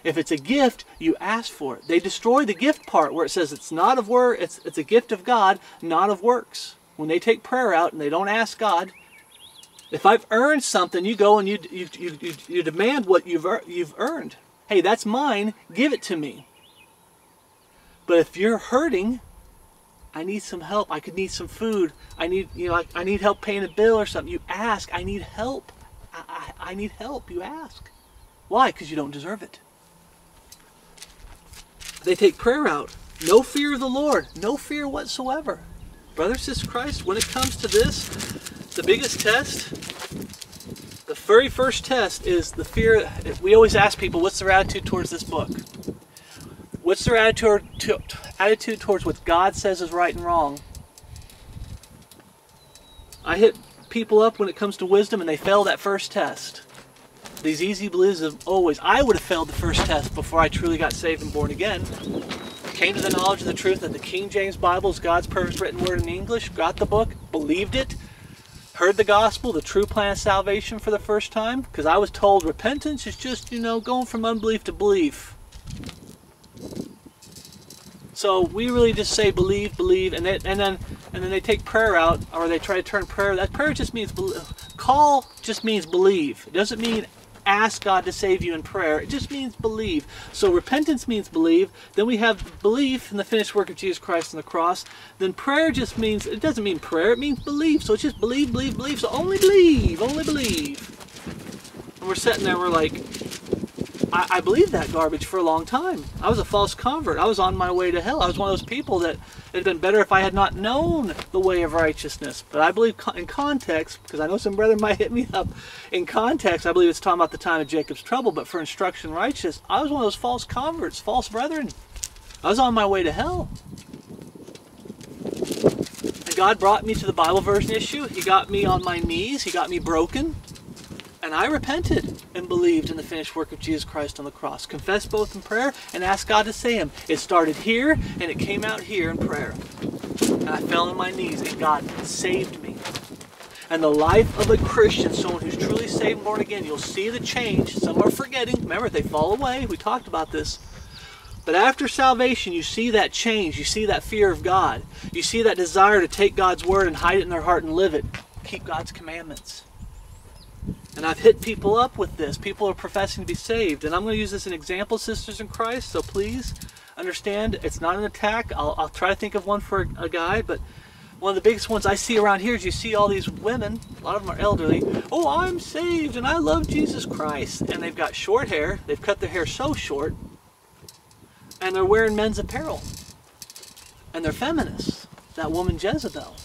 If it's a gift, you ask for it. They destroy the gift part where it says it's not of works, it's a gift of God, not of works. When they take prayer out and they don't ask God, if I've earned something, you go and you demand what you've earned. Hey, that's mine, give it to me. But if you're hurting, I need some help. I could need some food. I need, I need help paying a bill or something. You ask, I need help. I need help. You ask. Why? Because you don't deserve it. They take prayer out. No fear of the Lord. No fear whatsoever. Brothers, sisters, Christ, when it comes to this, the biggest test, the very first test is the fear. We always ask people, what's their attitude towards this book? What's their attitude towards what God says is right and wrong? I hit people up when it comes to wisdom and they fail that first test. These easy beliefs have always, I would have failed the first test before I truly got saved and born again. Came to the knowledge of the truth that the King James Bible is God's perfect written word in English, got the book, believed it, heard the gospel, the true plan of salvation for the first time, because I was told repentance is just, going from unbelief to belief. So we really just say believe, and then they take prayer out, or they try to turn prayer. That prayer just means call. Just means believe. It doesn't mean ask God to save you in prayer. It just means believe. So repentance means believe. Then we have belief in the finished work of Jesus Christ on the cross. Then prayer just means, it doesn't mean prayer. It means believe. So it's just believe. So only believe, And we're sitting there, we're like, I believed that garbage for a long time. I was a false convert. I was on my way to hell. I was one of those people that it had been better if I had not known the way of righteousness. But I believe in context, because I know some brother might hit me up, in context, I believe it's talking about the time of Jacob's trouble, but for instruction righteous, I was one of those false converts, false brethren. I was on my way to hell. And God brought me to the Bible verse issue. He got me on my knees. He got me broken. And I repented and believed in the finished work of Jesus Christ on the cross. Confessed both in prayer and asked God to save him. It started here and it came out here in prayer. And I fell on my knees and God saved me. And the life of a Christian, someone who's truly saved and born again, you'll see the change. Some are forgetting. Remember, they fall away. We talked about this. But after salvation, you see that change. You see that fear of God. You see that desire to take God's word and hide it in their heart and live it. Keep God's commandments. And I've hit people up with this. People are professing to be saved. And I'm going to use this as an example, sisters in Christ. So please understand, it's not an attack. I'll try to think of one for a guy, but one of the biggest ones I see around here is you see all these women, a lot of them are elderly, oh, I'm saved and I love Jesus Christ. And they've got short hair, they've cut their hair so short, and they're wearing men's apparel. And they're feminists, that woman Jezebel.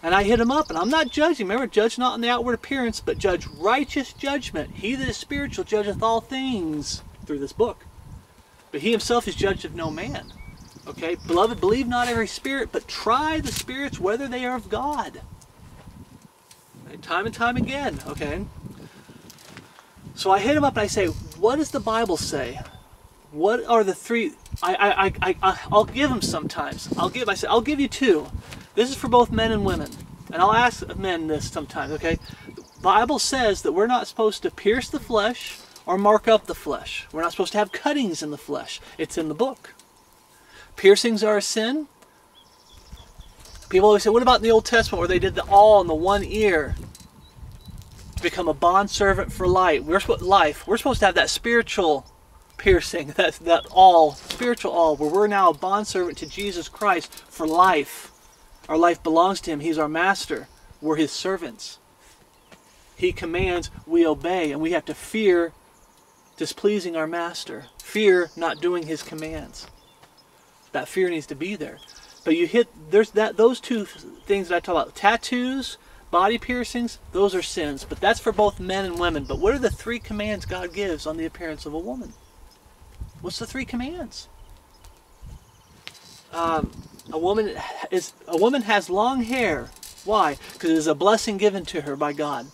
And I hit them up, and I'm not judging. Remember, judge not on the outward appearance, but judge righteous judgment. He that is spiritual judgeth all things through this book. But he himself is judged of no man. Okay, beloved, believe not every spirit, but try the spirits whether they are of God. Right? Time and time again, okay? So I hit him up and I say, what does the Bible say? What are the three? I'll give him sometimes. I'll give you two. This is for both men and women. And I'll ask men this sometimes, okay? The Bible says that we're not supposed to pierce the flesh or mark up the flesh. We're not supposed to have cuttings in the flesh. It's in the book. Piercings are a sin. People always say, what about in the Old Testament where they did the all in the one ear to become a bondservant for life? We're supposed to have that spiritual piercing, that all, spiritual all, where we're now a bondservant to Jesus Christ for life. Our life belongs to him. He's our master. We're his servants. He commands, we obey, and we have to fear displeasing our master. Fear not doing his commands. That fear needs to be there. But you hit, there's that, those two things that I talk about, tattoos, body piercings, those are sins, but that's for both men and women. But what are the three commands God gives on the appearance of a woman? What's the three commands? A woman has long hair. Why? Because it is a blessing given to her by God.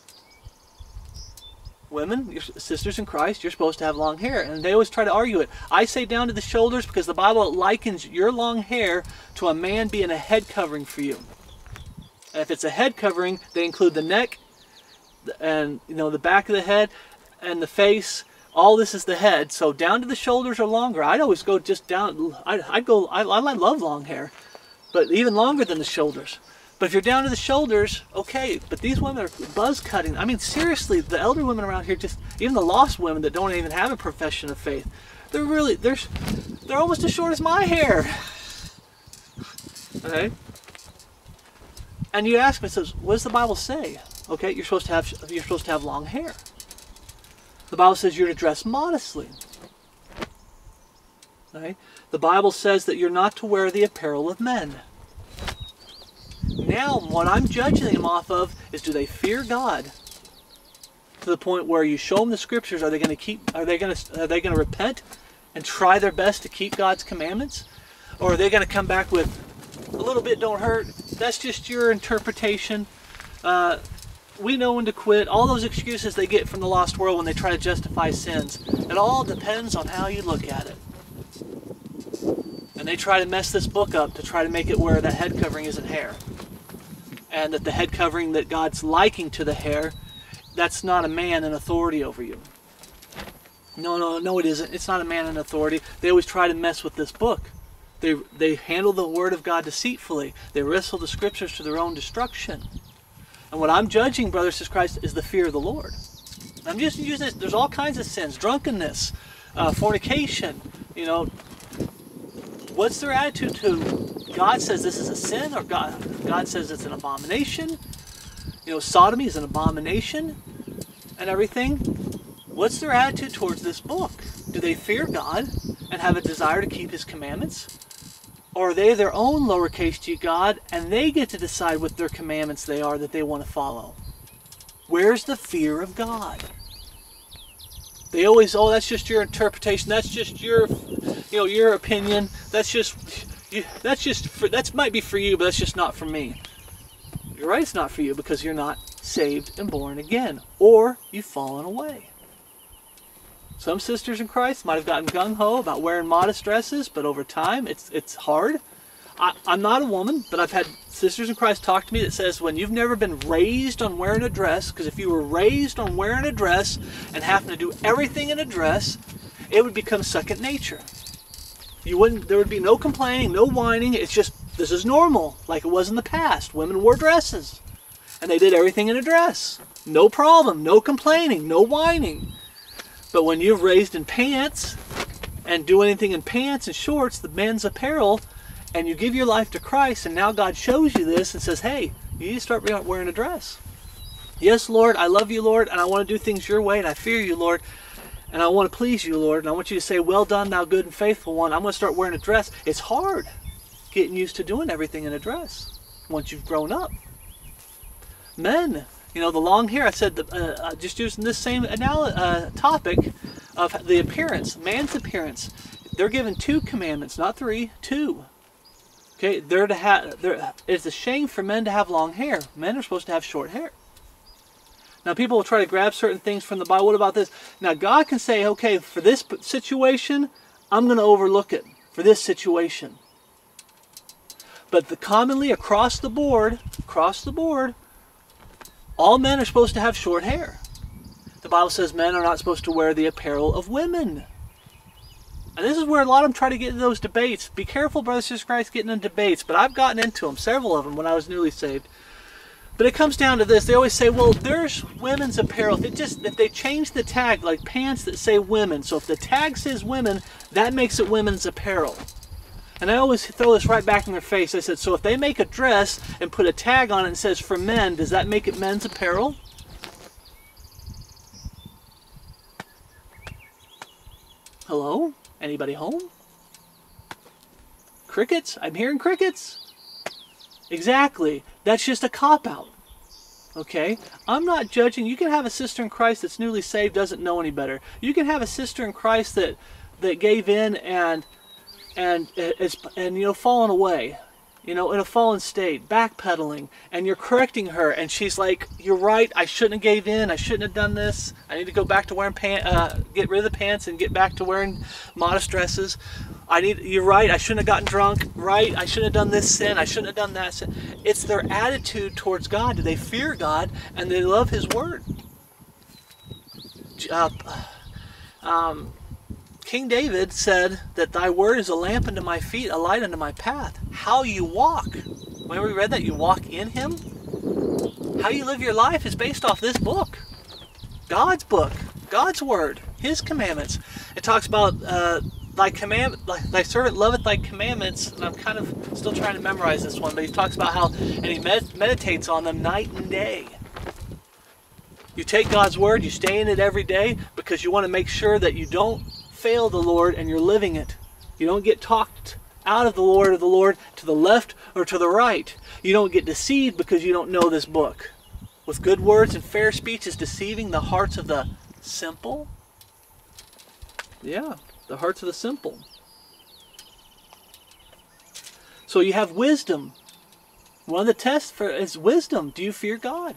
Women, your sisters in Christ, you're supposed to have long hair. And they always try to argue it. I say down to the shoulders because the Bible likens your long hair to a man being a head covering for you. And if it's a head covering, they include the neck and, you know, the back of the head and the face. All this is the head. So down to the shoulders or longer. I'd always go just down. I love long hair, but even longer than the shoulders. But if you're down to the shoulders, okay, but these women are buzz cutting. I mean, seriously, the elder women around here, just even the lost women that don't even have a profession of faith, they're almost as short as my hair. Okay? And you ask me, says, what does the Bible say? Okay, you're supposed to have long hair. The Bible says you're to dress modestly. Okay? The Bible says that you're not to wear the apparel of men. Now, what I'm judging them off of is, do they fear God to the point where you show them the scriptures? Are they going to keep? Are they going to repent and try their best to keep God's commandments, or are they going to come back with a little bit don't hurt? That's just your interpretation. We know when to quit. All those excuses they get from the lost world when they try to justify sins. It all depends on how you look at it. And they try to mess this book up to try to make it where that head covering isn't hair. And that the head covering that God's liking to the hair, that's not a man in authority over you. No, it isn't. It's not a man in authority. They always try to mess with this book. They handle the word of God deceitfully. They wrestle the scriptures to their own destruction. And what I'm judging, brothers and sisters in Christ, is the fear of the Lord. And I'm just using this. There's all kinds of sins. Drunkenness, fornication, you know. What's their attitude to God says this is a sin, or God says it's an abomination? You know, sodomy is an abomination and everything. What's their attitude towards this book? Do they fear God and have a desire to keep his commandments? Or are they their own lowercase g God and they get to decide what their commandments they are that they want to follow? Where's the fear of God? They always, oh, that's just your interpretation. That's just your, you know, your opinion. That might be for you, but that's just not for me. You're right, it's not for you because you're not saved and born again, or you've fallen away. Some sisters in Christ might have gotten gung-ho about wearing modest dresses, but over time it's hard. I'm not a woman, but I've had sisters in Christ talk to me that says when you've never been raised on wearing a dress, because if you were raised on wearing a dress and having to do everything in a dress, it would become second nature. You wouldn't, there would be no complaining, no whining. It's just, this is normal, like it was in the past. Women wore dresses, and they did everything in a dress. No problem, no complaining, no whining. But when you're raised in pants and do anything in pants and shorts, the men's apparel, and you give your life to Christ, and now God shows you this and says, hey, you need to start wearing a dress. Yes, Lord, I love you, Lord, and I want to do things your way, and I fear you, Lord, and I want to please you, Lord, and I want you to say, well done, thou good and faithful one. I'm going to start wearing a dress. It's hard getting used to doing everything in a dress once you've grown up. Men, you know, the long hair, I said, just using this same topic of the appearance, man's appearance. They're given 2 commandments, not 3, 2. Okay, they're to have, it's a shame for men to have long hair. Men are supposed to have short hair. Now, people will try to grab certain things from the Bible. What about this? Now, God can say, okay, for this situation, I'm going to overlook it for this situation. But commonly, across the board, all men are supposed to have short hair. The Bible says men are not supposed to wear the apparel of women. And this is where a lot of them try to get into those debates. Be careful, brothers and sisters in Christ, getting into debates. But I've gotten into them, several of them, when I was newly saved. But it comes down to this. They always say, well, there's women's apparel. If they change the tag, like pants that say women. So if the tag says women, that makes it women's apparel. And I always throw this right back in their face. I said, so if they make a dress and put a tag on it and says for men, does that make it men's apparel? Hello? Anybody home? Crickets? I'm hearing crickets. Exactly. That's just a cop-out. Okay? I'm not judging. You can have a sister in Christ that's newly saved, doesn't know any better. You can have a sister in Christ that gave in and you know, fallen away, you know, in a fallen state, backpedaling, and you're correcting her, and she's like, you're right, I shouldn't have gave in, I shouldn't have done this, I need to go back to wearing pants, get rid of the pants and get back to wearing modest dresses. You're right, I shouldn't have gotten drunk, right, I shouldn't have done this sin, I shouldn't have done that sin. It's their attitude towards God. Do they fear God, and they love His Word? King David said that thy word is a lamp unto my feet, a light unto my path. How you walk. Remember we read that? You walk in Him. How you live your life is based off this book. God's Word. His commandments. It talks about thy servant loveth thy commandments. And I'm kind of still trying to memorize this one. But he talks about how, and he meditates on them night and day. You take God's Word. You stay in it every day. Because you want to make sure that you don't fail the Lord and you're living it. You don't get talked out of the Lord to the left or to the right. You don't get deceived because you don't know this book. With good words and fair speech is deceiving the hearts of the simple. Yeah, the hearts of the simple. So you have wisdom. One of the tests is wisdom. Do you fear God?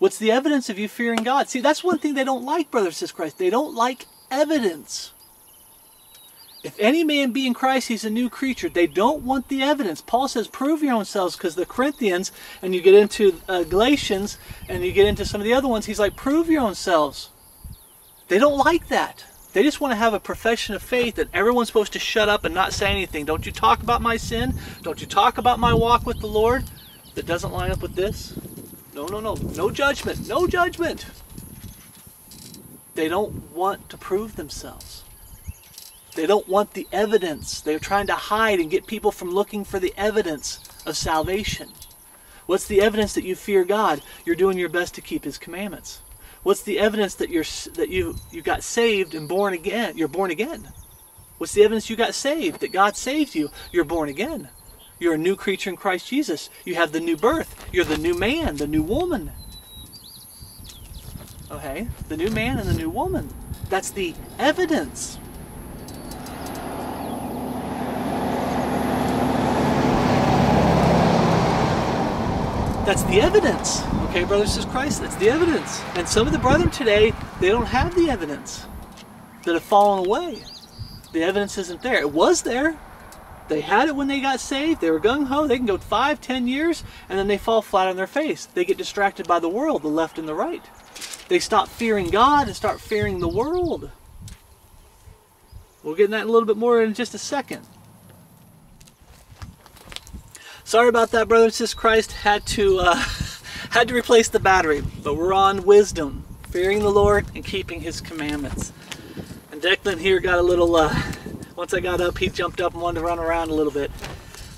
What's the evidence of you fearing God? See, that's one thing they don't like, brothers and sisters in Christ. They don't like evidence. If any man be in Christ, he's a new creature. They don't want the evidence. Paul says, prove your own selves, because the Corinthians, and you get into Galatians, and you get into some of the other ones, he's like, prove your own selves. They don't like that. They just want to have a profession of faith that everyone's supposed to shut up and not say anything. Don't you talk about my sin? Don't you talk about my walk with the Lord? That doesn't line up with this? No, no, no. No judgment. No judgment. They don't want to prove themselves. They don't want the evidence. They're trying to hide and get people from looking for the evidence of salvation. What's the evidence that you fear God? You're doing your best to keep His commandments. What's the evidence that you got saved and born again? You're born again. What's the evidence you got saved? That God saved you? You're born again. You're a new creature in Christ Jesus. You have the new birth. You're the new man, the new woman. Okay, the new man and the new woman. That's the evidence. That's the evidence. Okay, brothers and sisters in Christ, that's the evidence. And some of the brethren today, they don't have the evidence. That have fallen away. The evidence isn't there. It was there. They had it when they got saved. They were gung-ho. They can go 5, 10 years, and then they fall flat on their face. They get distracted by the world, the left and the right. They stop fearing God and start fearing the world. We'll get into that a little bit more in just a second. Sorry about that, brothers and sisters. Christ had to replace the battery, but we're on wisdom, fearing the Lord and keeping His commandments. And Declan here got a little. Once I got up, he jumped up and wanted to run around a little bit.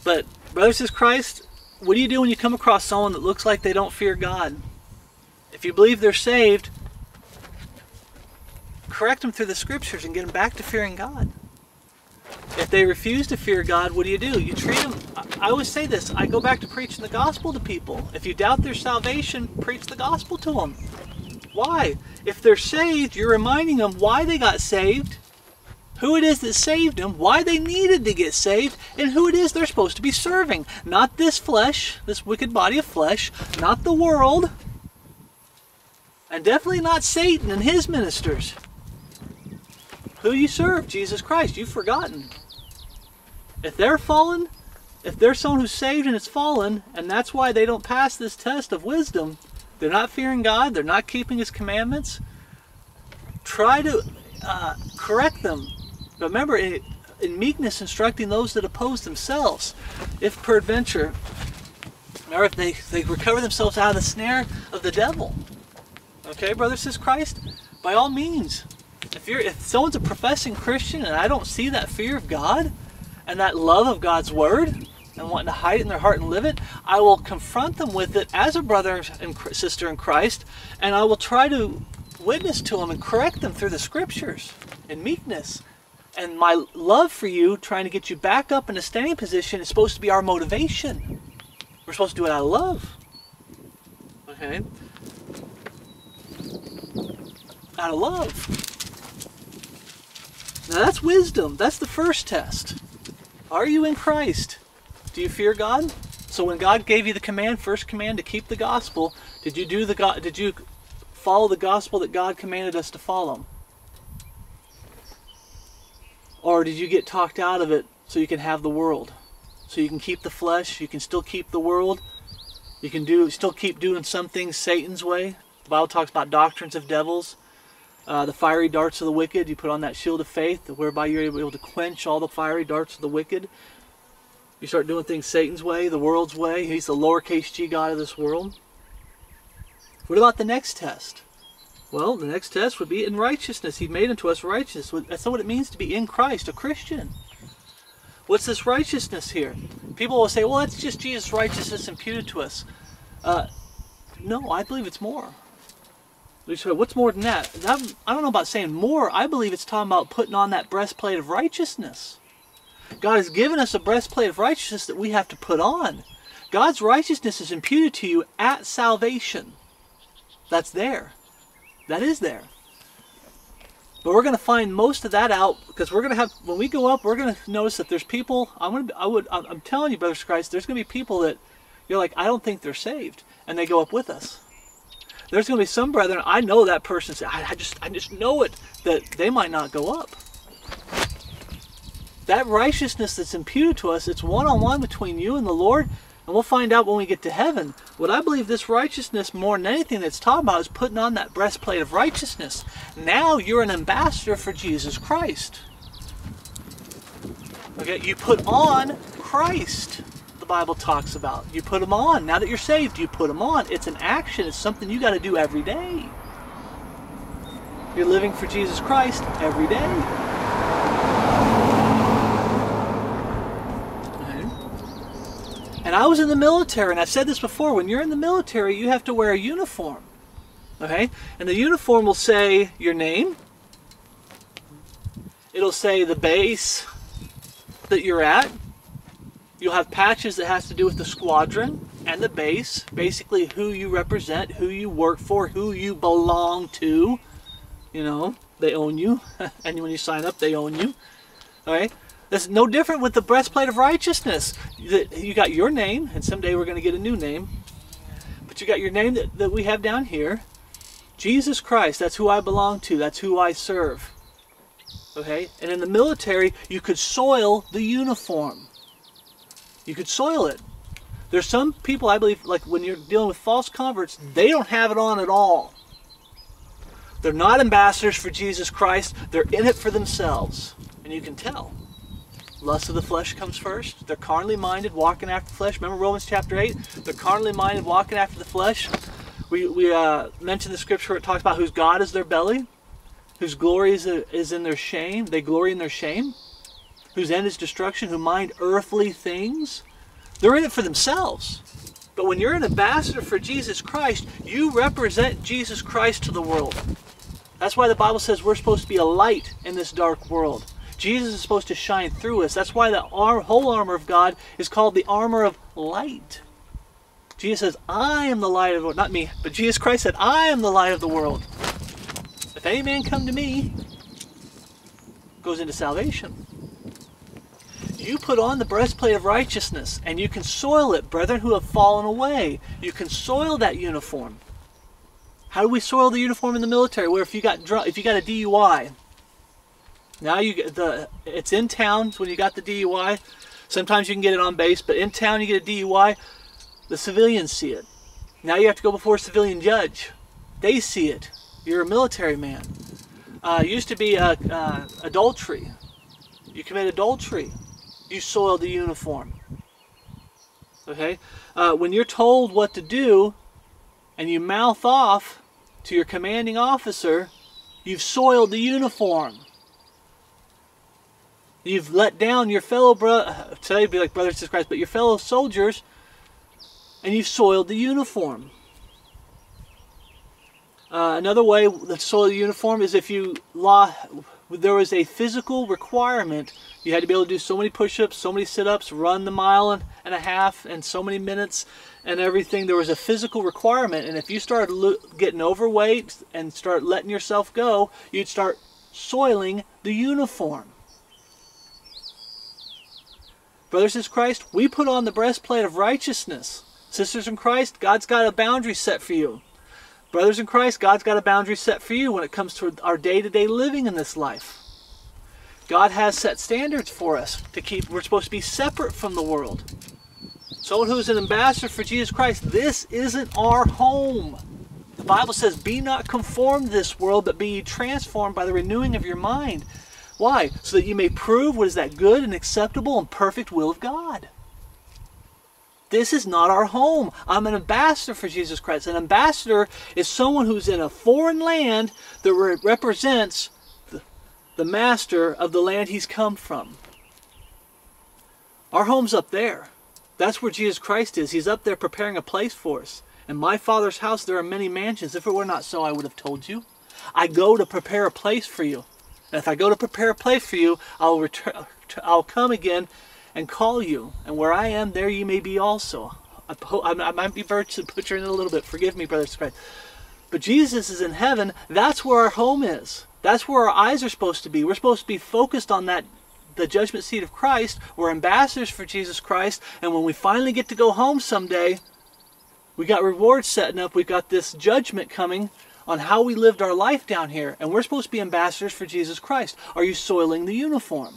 But brothers and sisters Christ, what do you do when you come across someone that looks like they don't fear God? If you believe they're saved, correct them through the scriptures and get them back to fearing God. If they refuse to fear God, what do? You treat them. I always say this. I go back to preaching the gospel to people. If you doubt their salvation, preach the gospel to them. Why? If they're saved, you're reminding them why they got saved, who it is that saved them, why they needed to get saved, and who it is they're supposed to be serving. Not this flesh, this wicked body of flesh, not the world, and definitely not Satan and his ministers. Who you serve, Jesus Christ, you've forgotten. If they're fallen, if they're someone who's saved and is fallen, and that's why they don't pass this test of wisdom, they're not fearing God, they're not keeping His commandments, try to correct them. Remember, in meekness instructing those that oppose themselves, if peradventure, or if they recover themselves out of the snare of the devil. Okay, brothers and sisters Christ, by all means, if someone's a professing Christian and I don't see that fear of God and that love of God's Word, and wanting to hide it in their heart and live it, I will confront them with it as a brother and sister in Christ, and I will try to witness to them and correct them through the scriptures and meekness. And my love for you, trying to get you back up in a standing position, is supposed to be our motivation. We're supposed to do what I love. Okay? Out of love. Now that's wisdom. That's the first test. Are you in Christ? Do you fear God? So when God gave you the command, first command to keep the gospel, did you follow the gospel that God commanded us to follow? Or did you get talked out of it so you can have the world? So you can keep the flesh, you can still keep the world, you can still keep doing some things Satan's way. The Bible talks about doctrines of devils, the fiery darts of the wicked. You put on that shield of faith whereby you're able to quench all the fiery darts of the wicked. You start doing things Satan's way, the world's way. He's the lowercase g god of this world. What about the next test? Well, the next test would be in righteousness. He made unto us righteousness. That's not what it means to be in Christ, a Christian. What's this righteousness here? People will say, well, that's just Jesus' righteousness imputed to us. No, I believe it's more. What's more than that? I don't know about saying more. I believe it's talking about putting on that breastplate of righteousness. God has given us a breastplate of righteousness that we have to put on. God's righteousness is imputed to you at salvation. That's there. That is there. But we're going to find most of that out because we're going to have, when we go up, we're going to notice that there's people, I'm telling you, brothers in Christ, there's going to be people that you're like, I don't think they're saved. And they go up with us. There's going to be some brethren, I know that person, I just know it, that they might not go up. That righteousness that's imputed to us, it's one-on-one between you and the Lord, and we'll find out when we get to heaven. What I believe this righteousness, more than anything that's talking about, is putting on that breastplate of righteousness. Now you're an ambassador for Jesus Christ. Okay, you put on Christ, the Bible talks about. You put Him on. Now that you're saved, you put Him on. It's an action. It's something you got to do every day. You're living for Jesus Christ every day. And I was in the military, and I've said this before, when you're in the military, you have to wear a uniform, okay? And the uniform will say your name, it'll say the base that you're at, you'll have patches that has to do with the squadron and the base, basically who you represent, who you work for, who you belong to, you know, they own you, and when you sign up, they own you, all right? That's no different with the breastplate of righteousness. You got your name, and someday we're going to get a new name. you got your name that we have down here. Jesus Christ, that's who I belong to. That's who I serve. Okay? And in the military, you could soil the uniform. You could soil it. There's some people, I believe, like when you're dealing with false converts, they don't have it on at all. They're not ambassadors for Jesus Christ. They're in it for themselves. And you can tell. Lust of the flesh comes first. They're carnally minded, walking after the flesh. Remember Romans chapter 8? They're carnally minded, walking after the flesh. We mentioned the scripture where it talks about whose God is their belly, whose glory is in their shame. They glory in their shame. Whose end is destruction, who mind earthly things. They're in it for themselves. But when you're an ambassador for Jesus Christ, you represent Jesus Christ to the world. That's why the Bible says we're supposed to be a light in this dark world. Jesus is supposed to shine through us. That's why the whole armor of God is called the armor of light. Jesus says, I am the light of the world. Not me, but Jesus Christ said, I am the light of the world. If any man come to me, goes into salvation. You put on the breastplate of righteousness, and you can soil it, brethren who have fallen away. You can soil that uniform. How do we soil the uniform in the military? Where if you got a DUI, now you get it's in town when you got the DUI. Sometimes you can get it on base, but in town you get a DUI. The civilians see it. Now you have to go before a civilian judge. They see it. You're a military man. It used to be adultery. You commit adultery. You soil the uniform. Okay? When you're told what to do and you mouth off to your commanding officer, you've soiled the uniform. You've let down your fellow today be like brothers to Christ, but your fellow soldiers, and you've soiled the uniform. Another way to soil the uniform is if you there was a physical requirement. You had to be able to do so many push-ups, so many sit-ups, run the mile and a half, and so many minutes, and everything. There was a physical requirement, and if you started getting overweight and start letting yourself go, you'd start soiling the uniform. Brothers in Christ, we put on the breastplate of righteousness. Sisters in Christ, God's got a boundary set for you. Brothers in Christ, God's got a boundary set for you when it comes to our day-to-day living in this life. God has set standards for us to keep. We're supposed to be separate from the world. Someone who's an ambassador for Jesus Christ, this isn't our home. The Bible says, be not conformed to this world, but be transformed by the renewing of your mind. Why? So that you may prove what is that good and acceptable and perfect will of God. This is not our home. I'm an ambassador for Jesus Christ. An ambassador is someone who's in a foreign land that represents the master of the land he's come from. Our home's up there. That's where Jesus Christ is. He's up there preparing a place for us. In my Father's house there are many mansions. If it were not so, I would have told you. I go to prepare a place for you. And if I go to prepare a place for you, I'll come again and call you, and where I am, there you may be also. I might be butchering it a little bit. Forgive me, brothers. But Jesus is in heaven. That's where our home is. That's where our eyes are supposed to be. We're supposed to be focused on that, the judgment seat of Christ. We're ambassadors for Jesus Christ, and when we finally get to go home someday, we got rewards setting up. We got this judgment coming on how we lived our life down here, and we're supposed to be ambassadors for Jesus Christ. Are you soiling the uniform?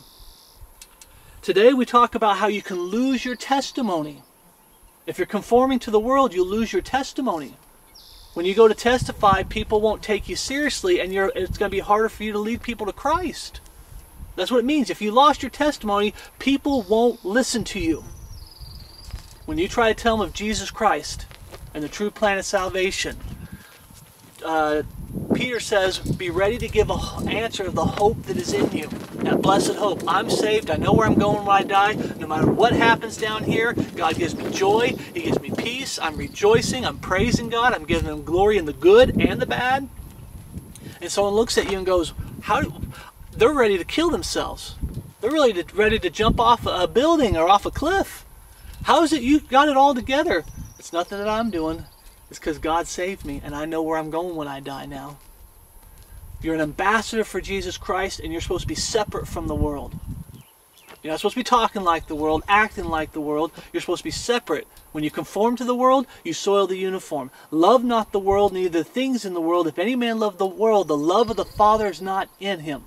Today we talk about how you can lose your testimony. If you're conforming to the world, you lose your testimony. When you go to testify, people won't take you seriously, and it's going to be harder for you to lead people to Christ. That's what it means. If you lost your testimony, people won't listen to you. When you try to tell them of Jesus Christ and the true plan of salvation, Peter says, be ready to give an answer of the hope that is in you. That blessed hope. I'm saved. I know where I'm going when I die. No matter what happens down here, God gives me joy. He gives me peace. I'm rejoicing. I'm praising God. I'm giving Him glory in the good and the bad. And someone looks at you and goes, they're ready to kill themselves. They're really ready to jump off a building or off a cliff. How is it you got it all together? It's nothing that I'm doing. It's because God saved me, and I know where I'm going when I die now. You're an ambassador for Jesus Christ, and you're supposed to be separate from the world. You're not supposed to be talking like the world, acting like the world. You're supposed to be separate. When you conform to the world, you soil the uniform. Love not the world, neither the things in the world. If any man love the world, the love of the Father is not in him.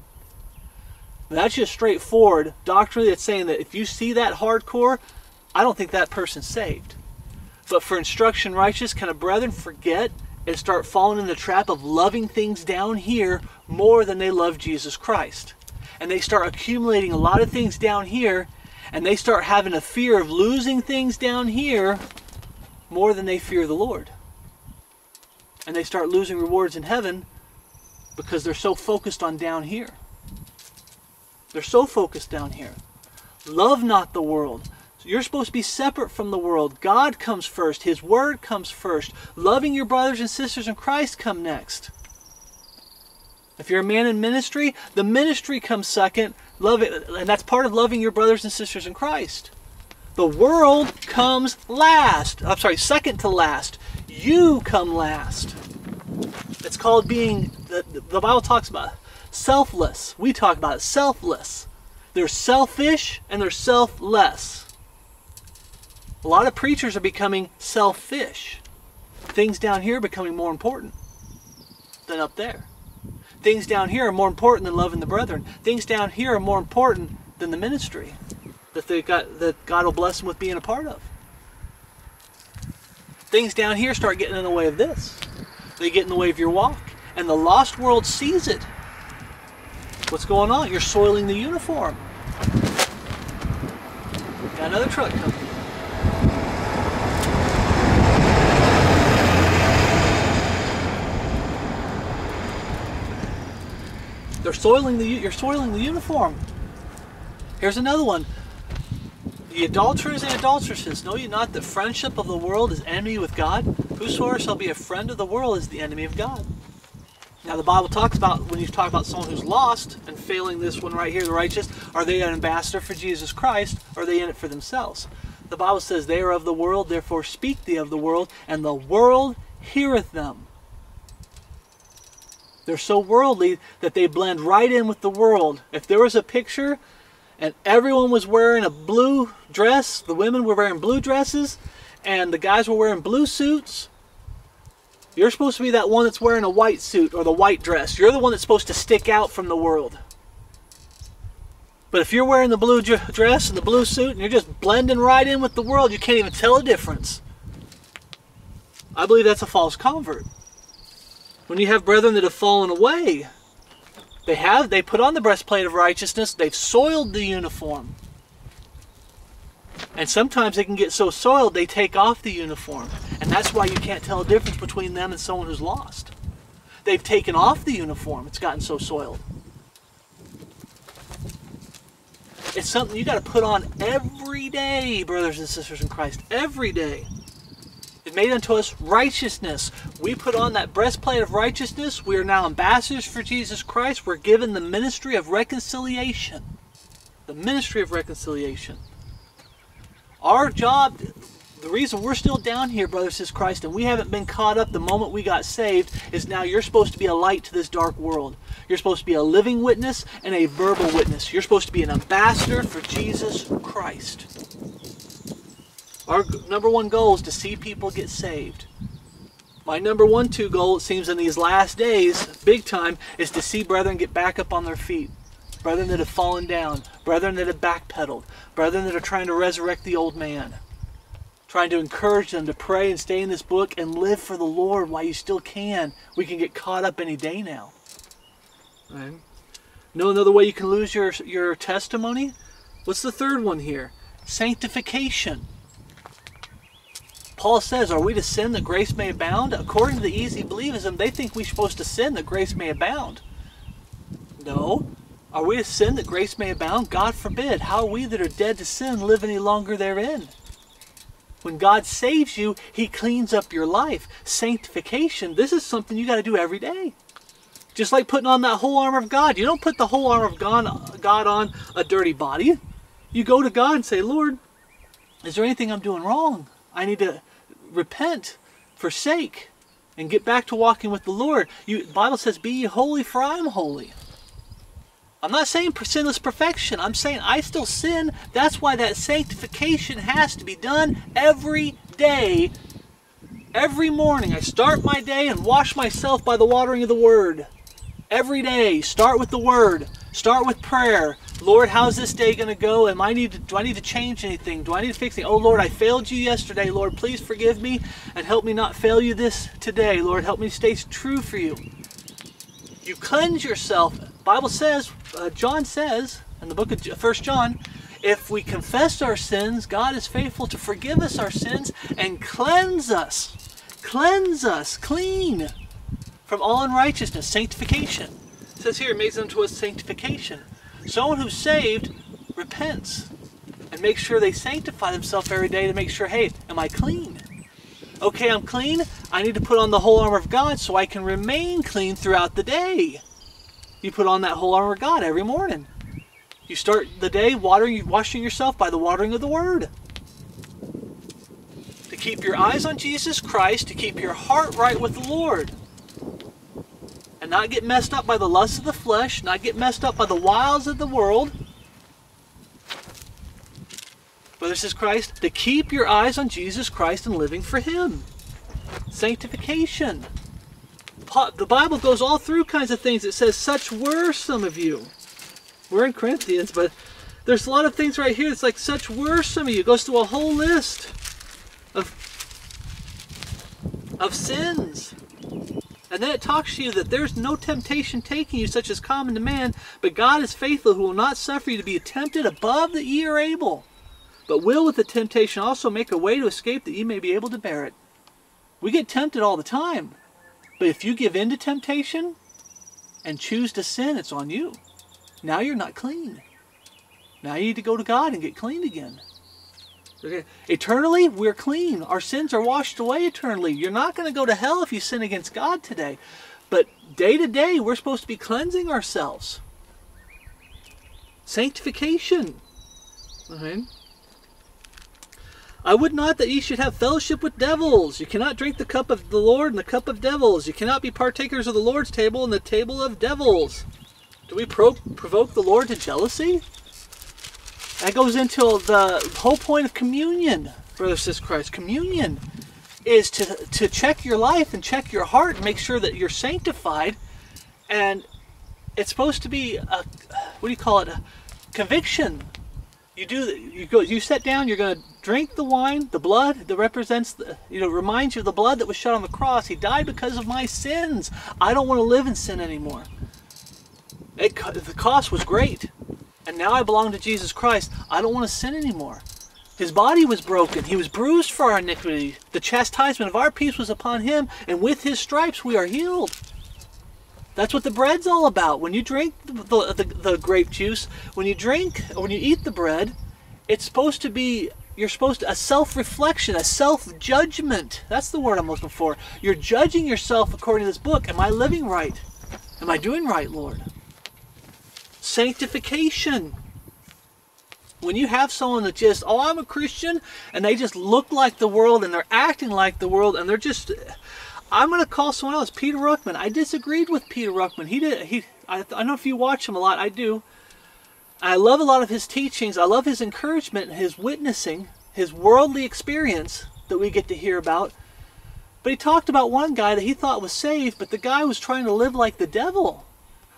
That's just straightforward. Doctrinally, it's saying that if you see that hardcore, I don't think that person's saved. But for instruction righteous, kind of brethren, forget and start falling in the trap of loving things down here more than they love Jesus Christ. And they start accumulating a lot of things down here, and they start having a fear of losing things down here more than they fear the Lord. And they start losing rewards in heaven because they're so focused on down here. They're so focused down here. Love not the world. So you're supposed to be separate from the world. God comes first. His word comes first. Loving your brothers and sisters in Christ come next. If you're a man in ministry, the ministry comes second. Love it, and that's part of loving your brothers and sisters in Christ. The world comes last. I'm sorry, second to last. You come last. It's called being, the Bible talks about selfless. We talk about it, selfless. They're selfish and they're selfless. A lot of preachers are becoming selfish. Things down here are becoming more important than up there. Things down here are more important than loving the brethren. Things down here are more important than the ministry that they got, that God will bless them with being a part of. Things down here start getting in the way of this. They get in the way of your walk, and the lost world sees it. What's going on? You're soiling the uniform. Got another truck coming. You're soiling the uniform. Here's another one. The adulterers and adulteresses, know ye not that friendship of the world is enemy with God? Whosoever shall be a friend of the world is the enemy of God. Now the Bible talks about, when you talk about someone who's lost and failing this one right here, the righteous, are they an ambassador for Jesus Christ, or are they in it for themselves? The Bible says, they are of the world, therefore speak they of the world, and the world heareth them. They're so worldly that they blend right in with the world. If there was a picture and everyone was wearing a blue dress, the women were wearing blue dresses, and the guys were wearing blue suits, you're supposed to be that one that's wearing a white suit or the white dress. You're the one that's supposed to stick out from the world. But if you're wearing the blue dress and the blue suit and you're just blending right in with the world, you can't even tell a difference. I believe that's a false convert. When you have brethren that have fallen away, they put on the breastplate of righteousness, they've soiled the uniform. And sometimes they can get so soiled, they take off the uniform. And that's why you can't tell a difference between them and someone who's lost. They've taken off the uniform, it's gotten so soiled. It's something you got to put on every day, brothers and sisters in Christ, every day. It made unto us righteousness. We put on that breastplate of righteousness. We are now ambassadors for Jesus Christ. We're given the ministry of reconciliation. The ministry of reconciliation. Our job, the reason we're still down here, brothers and sisters in Christ, and we haven't been caught up the moment we got saved, is now you're supposed to be a light to this dark world. You're supposed to be a living witness and a verbal witness. You're supposed to be an ambassador for Jesus Christ. Our number one goal is to see people get saved. My number two goal, it seems in these last days, big time, is to see brethren get back up on their feet. Brethren that have fallen down. Brethren that have backpedaled. Brethren that are trying to resurrect the old man. Trying to encourage them to pray and stay in this book and live for the Lord while you still can. We can get caught up any day now. Right. Know another way you can lose your testimony? What's the third one here? Sanctification. Paul says, are we to sin that grace may abound? According to the easy believism, they think we're supposed to sin that grace may abound. No. Are we to sin that grace may abound? God forbid. How are we that are dead to sin live any longer therein? When God saves you, He cleans up your life. Sanctification, this is something you got to do every day. Just like putting on that whole armor of God. You don't put the whole armor of God on a dirty body. You go to God and say, Lord, is there anything I'm doing wrong? I need to repent, forsake, and get back to walking with the Lord. The Bible says, be ye holy, for I am holy. I'm not saying sinless perfection. I'm saying I still sin. That's why that sanctification has to be done every day. Every morning, I start my day and wash myself by the watering of the Word. Every day, start with the Word. Start with prayer. Lord, how's this day going to go? Do I need to change anything? Do I need to fix anything? Oh, Lord, I failed you yesterday. Lord, please forgive me and help me not fail you this today. Lord, help me stay true for you. You cleanse yourself. The Bible says, John says, in the book of 1 John, if we confess our sins, God is faithful to forgive us our sins and cleanse us. Cleanse us clean from all unrighteousness. Sanctification. It says here, it makes unto us sanctification. Someone who's saved repents and makes sure they sanctify themselves every day to make sure, hey, am I clean? Okay, I'm clean. I need to put on the whole armor of God so I can remain clean throughout the day. You put on that whole armor of God every morning. You start the day washing yourself by the watering of the Word. To keep your eyes on Jesus Christ, to keep your heart right with the Lord. And not get messed up by the lusts of the flesh, not get messed up by the wiles of the world. Brother says Christ, to keep your eyes on Jesus Christ and living for Him. Sanctification. The Bible goes all through kinds of things. It says, such were some of you. We're in Corinthians, but there's a lot of things right here. It's like, such were some of you. It goes through a whole list of sins. And then it talks to you that there's no temptation taking you such as common to man, but God is faithful, who will not suffer you to be tempted above that ye are able, but will with the temptation also make a way to escape that ye may be able to bear it. We get tempted all the time, but if you give in to temptation and choose to sin, it's on you. Now you're not clean. Now you need to go to God and get clean again. Okay. Eternally, we're clean. Our sins are washed away eternally. You're not going to go to hell if you sin against God today. But day to day, we're supposed to be cleansing ourselves. Sanctification. Okay. I would not that ye should have fellowship with devils. You cannot drink the cup of the Lord and the cup of devils. You cannot be partakers of the Lord's table and the table of devils. Do we provoke the Lord to jealousy? That goes into the whole point of communion, brother, sister, Christ. Communion is to check your life and check your heart and make sure that you're sanctified. And it's supposed to be a, what do you call it, a conviction. You sit down, you're going to drink the wine, the blood that represents, reminds you of the blood that was shed on the cross. He died because of my sins. I don't want to live in sin anymore. The cost was great, and now I belong to Jesus Christ. I don't want to sin anymore. His body was broken. He was bruised for our iniquity. The chastisement of our peace was upon Him, and with His stripes we are healed. That's what the bread's all about. When you drink the grape juice, when you eat the bread, it's supposed to be, a self-reflection, a self-judgment. That's the word I'm looking for. You're judging yourself according to this book. Am I living right? Am I doing right, Lord? Sanctification. When you have someone that just, oh, I'm a Christian, and they just look like the world, and they're acting like the world, and they're just, I'm going to call someone else, Peter Ruckman. I disagreed with Peter Ruckman. I don't know if you watch him a lot. I do. I love a lot of his teachings. I love his encouragement, his witnessing, his worldly experience that we get to hear about. But he talked about one guy that he thought was saved, but the guy was trying to live like the devil.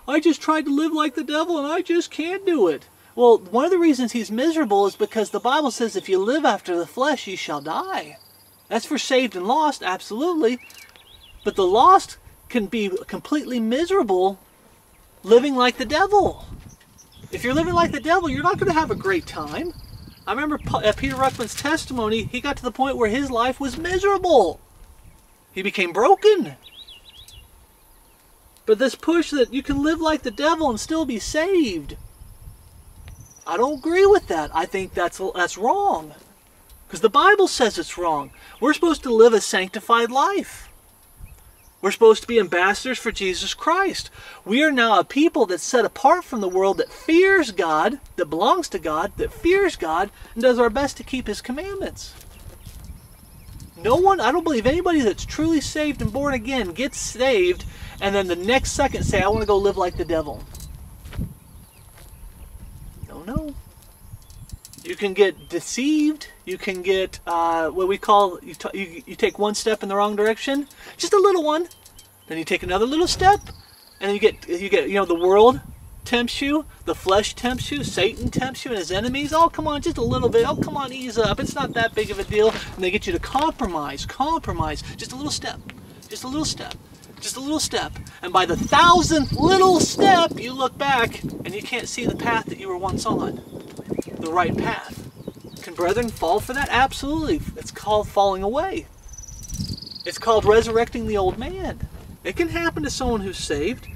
I just tried to live like the devil and I just can't do it. Well, one of the reasons he's miserable is because the Bible says if you live after the flesh, you shall die. That's for saved and lost, absolutely. But the lost can be completely miserable living like the devil. If you're living like the devil, you're not going to have a great time. I remember Peter Ruckman's testimony. He got to the point where his life was miserable. He became broken. But this push that you can live like the devil and still be saved, I don't agree with that. I think that's wrong. Because the Bible says it's wrong. We're supposed to live a sanctified life. We're supposed to be ambassadors for Jesus Christ. We are now a people that's set apart from the world, that fears God, that belongs to God, that fears God, and does our best to keep His commandments. No one, I don't believe anybody that's truly saved and born again gets saved and then the next second say, I want to go live like the devil. know. You can get deceived. You can get what we call, you take one step in the wrong direction, just a little one, then you take another little step, and then you get the world tempts you, the flesh tempts you, Satan tempts you and his enemies. Oh, come on, just a little bit. Oh, come on, ease up. It's not that big of a deal. And they get you to compromise, just a little step, just a little step, just a little step. And by the 1000th little step, you look back and you can't see the path that you were once on, the right path. Can brethren fall for that? Absolutely. It's called falling away. It's called resurrecting the old man. It can happen to someone who's saved.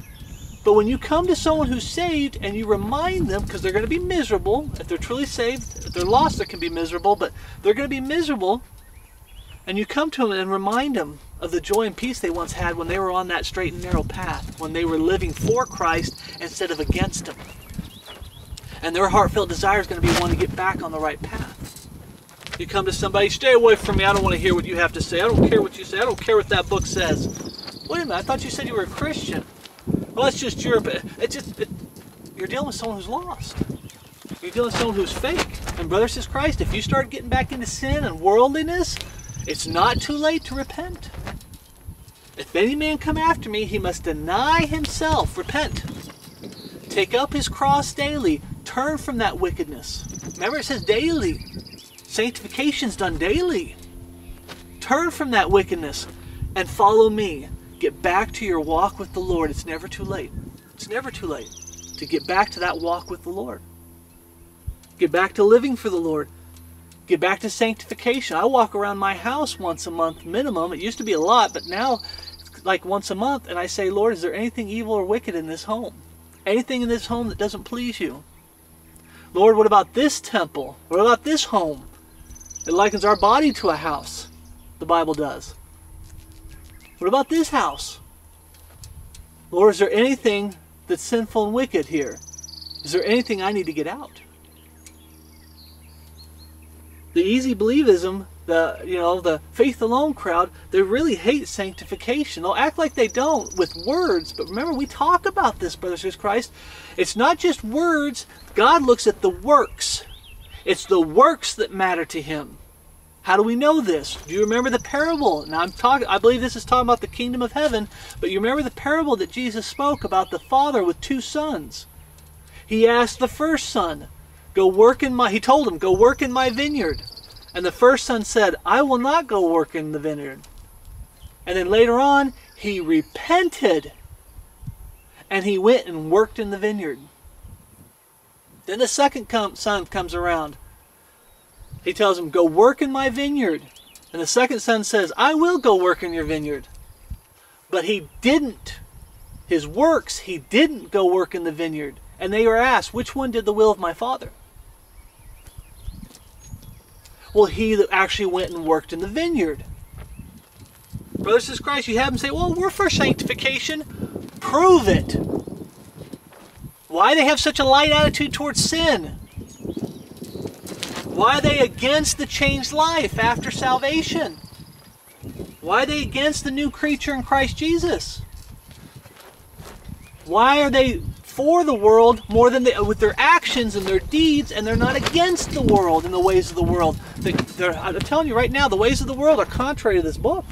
But when you come to someone who's saved and you remind them, because they're going to be miserable, if they're truly saved, if they're lost, they can be miserable, but they're going to be miserable, and you come to them and remind them of the joy and peace they once had when they were on that straight and narrow path, when they were living for Christ instead of against Him. And their heartfelt desire is going to be one to get back on the right path. You come to somebody, stay away from me, I don't want to hear what you have to say, I don't care what you say, I don't care what that book says. Wait a minute, I thought you said you were a Christian. Well, that's just your... you're dealing with someone who's lost. You're dealing with someone who's fake. And brother, says Christ, if you start getting back into sin and worldliness, it's not too late to repent. If any man come after me, he must deny himself. Repent. Take up his cross daily. Turn from that wickedness. Remember, it says daily. Sanctification's done daily. Turn from that wickedness and follow me. Get back to your walk with the Lord. It's never too late. It's never too late to get back to that walk with the Lord. Get back to living for the Lord. Get back to sanctification. I walk around my house once a month minimum. It used to be a lot, but now it's like once a month. And I say, Lord, is there anything evil or wicked in this home? Anything in this home that doesn't please you? Lord, what about this temple? What about this home? It likens our body to a house. The Bible does. What about this house? Lord, is there anything that's sinful and wicked here? Is there anything I need to get out? The easy believism, the faith alone crowd, they really hate sanctification. They'll act like they don't with words, but remember, we talk about this, brothers and sisters in Christ. It's not just words. God looks at the works. It's the works that matter to Him. How do we know this? Do you remember the parable? Now I believe this is talking about the kingdom of heaven, but you remember the parable that Jesus spoke about the father with two sons. He asked the first son, he told him, go work in my vineyard. And the first son said, I will not go work in the vineyard. And then later on, he repented and he went and worked in the vineyard. Then the second son comes around. He tells him, go work in my vineyard. And the second son says, I will go work in your vineyard. But he didn't. His works, he didn't go work in the vineyard. And they were asked, which one did the will of my father? Well, he that actually went and worked in the vineyard. Brothers and sisters in Christ, you have them say, well, we're for sanctification. Prove it. Why they have such a light attitude towards sin? Why are they against the changed life after salvation? Why are they against the new creature in Christ Jesus? Why are they for the world more than they, with their actions and their deeds, and they're not against the world in the ways of the world? I'm telling you right now, the ways of the world are contrary to this book.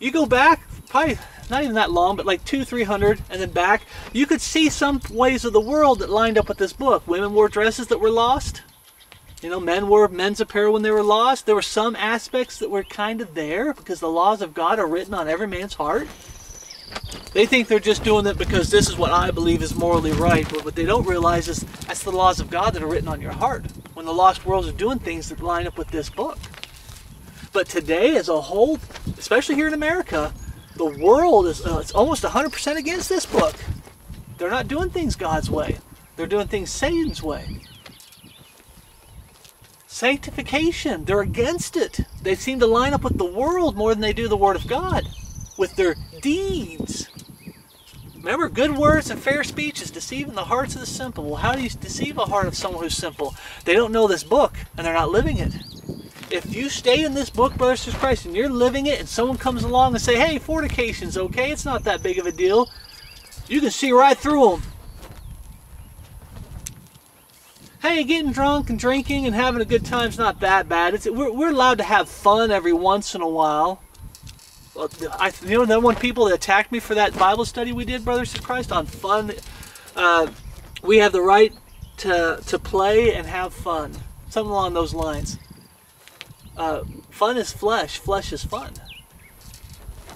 You go back, probably not even that long, but like 200-300 and then back, you could see some ways of the world that lined up with this book. Women wore dresses that were lost. Men wore men's apparel when they were lost. There were some aspects that were kind of there because the laws of God are written on every man's heart. They think they're just doing it because this is what I believe is morally right. But what they don't realize is that's the laws of God that are written on your heart when the lost worlds are doing things that line up with this book. But today as a whole, especially here in America, the world is it's almost 100% against this book. They're not doing things God's way. They're doing things Satan's way. Sanctification, they're against it. They seem to line up with the world more than they do the Word of God, with their deeds. Remember, good words and fair speech is deceiving the hearts of the simple. Well, how do you deceive a heart of someone who's simple? They don't know this book, and they're not living it. If you stay in this book, brothers and sisters in Christ, and you're living it, and someone comes along and say, hey, fornication's okay, it's not that big of a deal, you can see right through them. hey, getting drunk and drinking and having a good time's not that bad. It's, we're allowed to have fun every once in a while. Well, you know, the one people that attacked me for that Bible study we did, Brothers of Christ, on fun. We have the right to play and have fun. Something along those lines. Fun is flesh. Flesh is fun.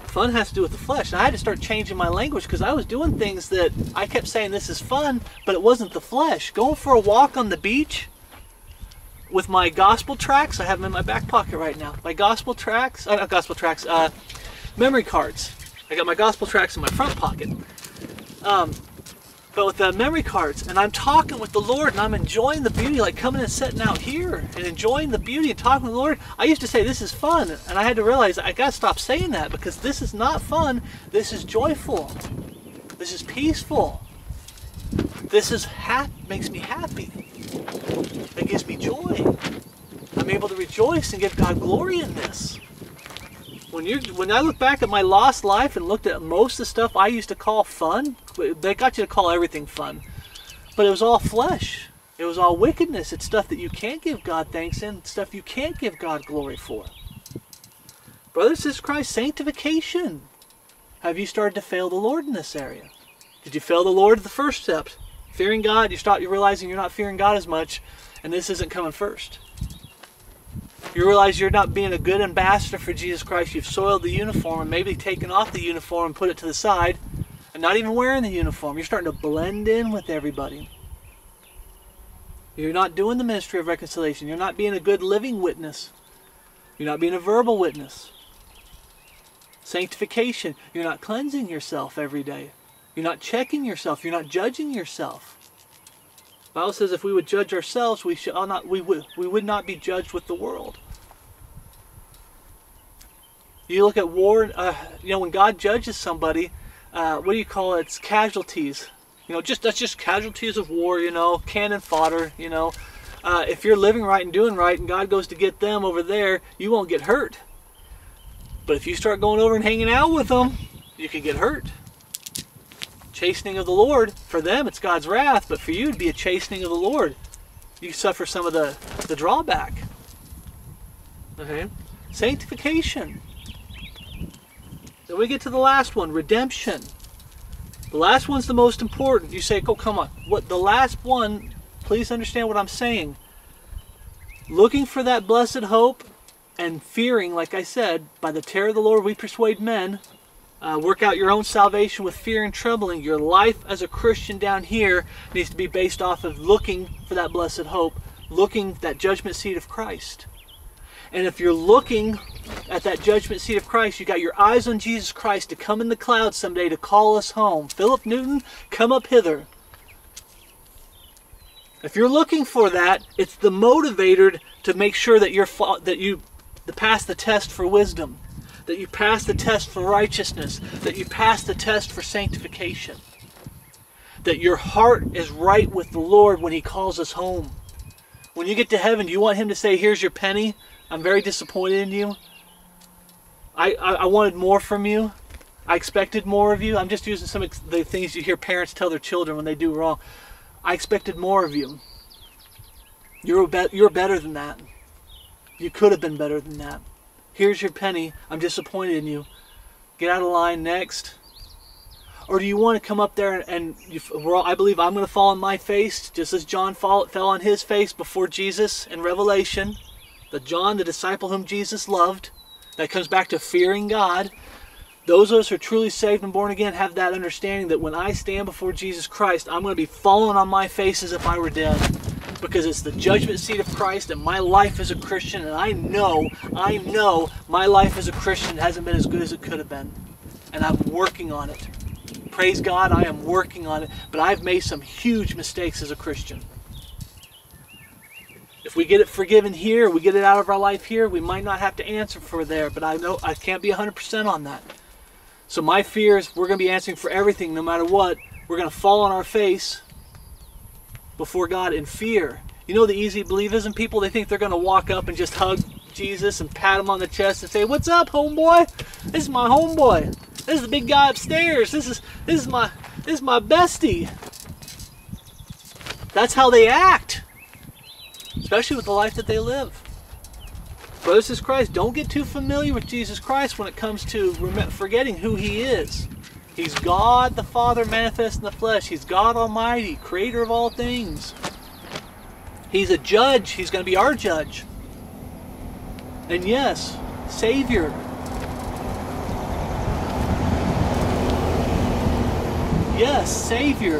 Fun has to do with the flesh. And I had to start changing my language because I was doing things that I kept saying this is fun, but it wasn't the flesh. Going for a walk on the beach with my gospel tracts. I have them in my back pocket right now. My gospel tracts, not gospel tracts, memory cards. I got my gospel tracts in my front pocket. But with the memory cards, and I'm talking with the Lord, and I'm enjoying the beauty, like coming and sitting out here, and enjoying the beauty and talking to the Lord. I used to say, this is fun, and I had to realize, I gotta stop saying that, because this is not fun, this is joyful. This is peaceful. This is makes me happy. It gives me joy. I'm able to rejoice and give God glory in this. When I look back at my lost life and looked at most of the stuff I used to call fun, they got you to call everything fun, but it was all flesh. It was all wickedness. It's stuff that you can't give God thanks in, stuff you can't give God glory for. Brothers, this is Christ, sanctification. Have you started to fail the Lord in this area? Did you fail the Lord at the first step? Fearing God, you're realizing you're not fearing God as much, and this isn't coming first. You realize you're not being a good ambassador for Jesus Christ. You've soiled the uniform and maybe taken off the uniform and put it to the side and not even wearing the uniform. You're starting to blend in with everybody. You're not doing the ministry of reconciliation. You're not being a good living witness. You're not being a verbal witness. Sanctification. You're not cleansing yourself every day. You're not checking yourself. You're not judging yourself. The Bible says if we would judge ourselves, we would not be judged with the world. You look at war, you know, when God judges somebody, what do you call it? It's casualties. You know, that's just casualties of war, you know, cannon fodder, you know. If you're living right and doing right and God goes to get them over there, you won't get hurt. But if you start going over and hanging out with them, you can get hurt. Chastening of the Lord, for them it's God's wrath, but for you it'd be a chastening of the Lord. You suffer some of the drawback. Okay? Sanctification. Then we get to the last one, redemption. The last one's the most important. You say, oh, come on. What, the last one, please understand what I'm saying. Looking for that blessed hope and fearing, like I said, by the terror of the Lord we persuade men. Work out your own salvation with fear and trembling. Your life as a Christian down here needs to be based off of looking for that blessed hope, looking at that judgment seat of Christ. And if you're looking at that judgment seat of Christ, you got your eyes on Jesus Christ to come in the clouds someday to call us home. Philip Newton, come up hither. If you're looking for that, it's the motivator to make sure that you pass the test for wisdom, that you pass the test for righteousness, that you pass the test for sanctification, that your heart is right with the Lord when He calls us home. When you get to heaven, do you want Him to say, here's your penny, I'm very disappointed in you, I wanted more from you, I expected more of you? I'm just using some of the things you hear parents tell their children when they do wrong. I expected more of you. You're better than that. You could have been better than that. Here's your penny. I'm disappointed in you. Get out of line, next. Or do you want to come up there and I believe I'm going to fall on my face, just as John fell on his face before Jesus in Revelation. The John, the disciple whom Jesus loved. That comes back to fearing God. Those of us who are truly saved and born again have that understanding that when I stand before Jesus Christ, I'm going to be falling on my face as if I were dead. Because it's the judgment seat of Christ and my life as a Christian, and I know my life as a Christian hasn't been as good as it could have been. And I'm working on it. Praise God, I am working on it, but I've made some huge mistakes as a Christian. If we get it forgiven here, we get it out of our life here, we might not have to answer for there, but I know I can't be 100% on that. So my fear is we're going to be answering for everything no matter what. We're going to fall on our face before God in fear. You know the easy believism people, they think they're going to walk up and just hug Jesus and pat him on the chest and say, what's up, homeboy? This is my homeboy. This is the big guy upstairs. This is my bestie. That's how they act. especially with the life that they live. Brothers and sisters in Christ, don't get too familiar with Jesus Christ when it comes to forgetting who He is. He's God the Father manifest in the flesh. He's God Almighty, creator of all things. He's a judge. He's going to be our judge. And yes, Savior. Yes, Savior.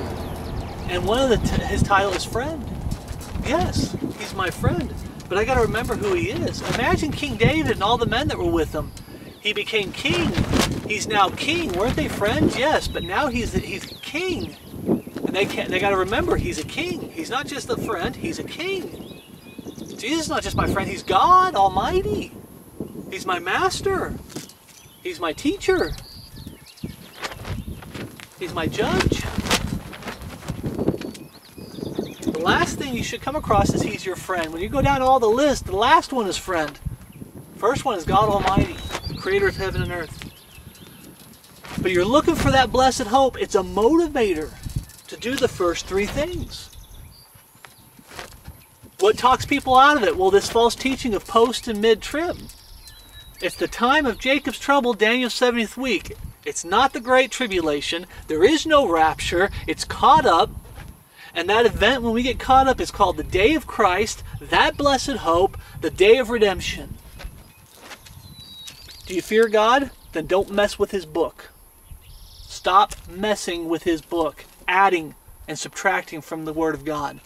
And one of his title is friend. Yes, he's my friend. But I got to remember who he is. Imagine King David and all the men that were with him. He became king. He's now king. Weren't they friends? Yes, but now he's king. And they got to remember he's a king. He's not just a friend. He's a king. Jesus is not just my friend. He's God Almighty. He's my master. He's my teacher. He's my judge. The last thing you should come across is he's your friend. When you go down all the list, the last one is friend. First one is God Almighty, creator of heaven and earth. But you're looking for that blessed hope. It's a motivator to do the first three things. What talks people out of it? Well, this false teaching of post and mid-trib. It's the time of Jacob's trouble, Daniel's 70th week. It's not the Great Tribulation. There is no rapture. It's caught up. And that event when we get caught up is called the Day of Christ, that blessed hope, the Day of Redemption. Do you fear God? Then don't mess with His book. Stop messing with His book, adding and subtracting from the Word of God.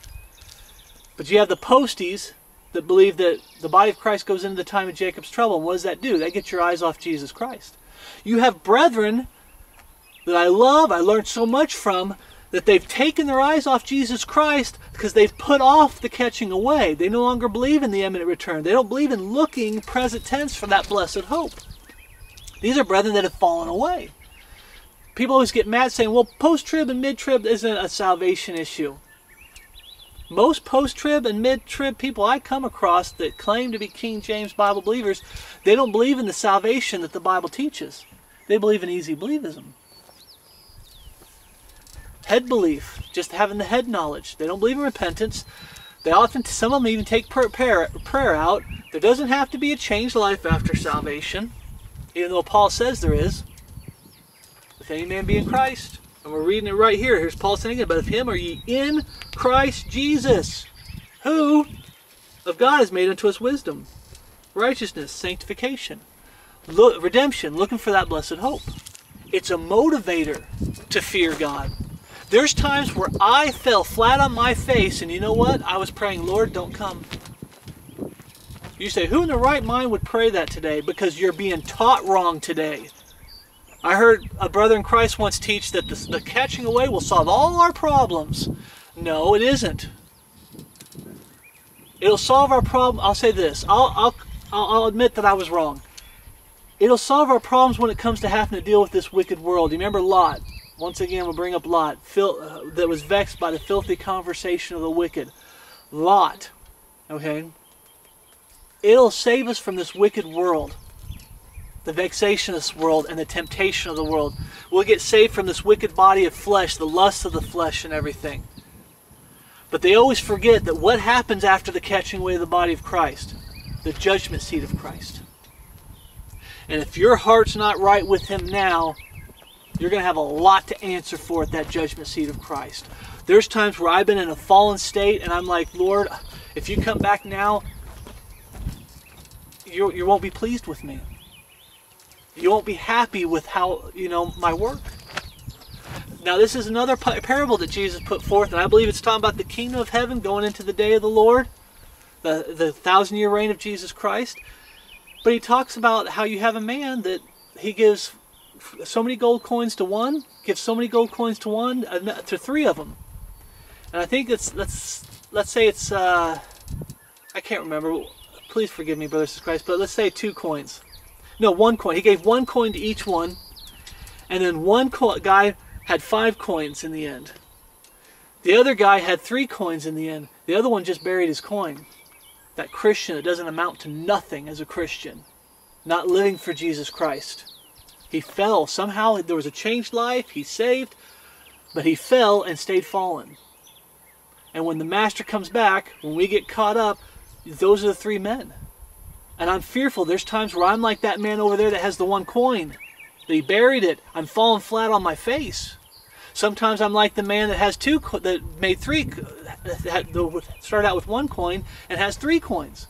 But you have the posties that believe that the body of Christ goes into the time of Jacob's trouble. And what does that do? That gets your eyes off Jesus Christ. You have brethren that I love, I learned so much from, that they've taken their eyes off Jesus Christ because they've put off the catching away. They no longer believe in the imminent return. They don't believe in looking present tense for that blessed hope. These are brethren that have fallen away. People always get mad saying, well, post-trib and mid-trib isn't a salvation issue. Most post-trib and mid-trib people I come across that claim to be King James Bible believers, they don't believe in the salvation that the Bible teaches. They believe in easy believism. Head belief, just having the head knowledge. They don't believe in repentance. They often, some of them even take prayer out. There doesn't have to be a changed life after salvation, even though Paul says there is. If any man be in Christ, and we're reading it right here. Here's Paul saying about him, are ye in Christ Jesus, who of God is made unto us wisdom, righteousness, sanctification, redemption, looking for that blessed hope. It's a motivator to fear God. There's times where I fell flat on my face, and you know what? I was praying, Lord, don't come. You say, who in their right mind would pray that today? Because you're being taught wrong today. I heard a brother in Christ once teach that the catching away will solve all our problems. No, it isn't. It'll solve our problem. I'll say this. I'll admit that I was wrong. It'll solve our problems when it comes to having to deal with this wicked world. You remember Lot? Once again, we'll bring up Lot, that was vexed by the filthy conversation of the wicked. Lot, okay? It'll save us from this wicked world, the vexation of this world and the temptation of the world. We'll get saved from this wicked body of flesh, the lust of the flesh and everything. But they always forget that what happens after the catching away of the body of Christ, the judgment seat of Christ. And if your heart's not right with Him now, you're going to have a lot to answer for at that judgment seat of Christ. There's times where I've been in a fallen state and I'm like, Lord, if you come back now, you won't be pleased with me. You won't be happy with how, you know, my work. Now this is another parable that Jesus put forth, and I believe it's talking about the kingdom of heaven going into the day of the Lord, the 1,000-year reign of Jesus Christ. But He talks about how you have a man that he gives so many gold coins to one, give so many gold coins to one, to three of them. And I think it's, let's say it's, I can't remember, please forgive me, brothers and Christ, but let's say two coins. No, one coin. He gave one coin to each one, and then one guy had 5 coins in the end. The other guy had 3 coins in the end. The other one just buried his coin. That Christian that doesn't amount to nothing as a Christian, not living for Jesus Christ. He fell. Somehow there was a changed life. He saved, but he fell and stayed fallen. And when the Master comes back, when we get caught up, those are the three men. And I'm fearful. There's times where I'm like that man over there that has the one coin. He buried it. I'm falling flat on my face. Sometimes I'm like the man that has two, that made three, that started out with one coin and has three coins.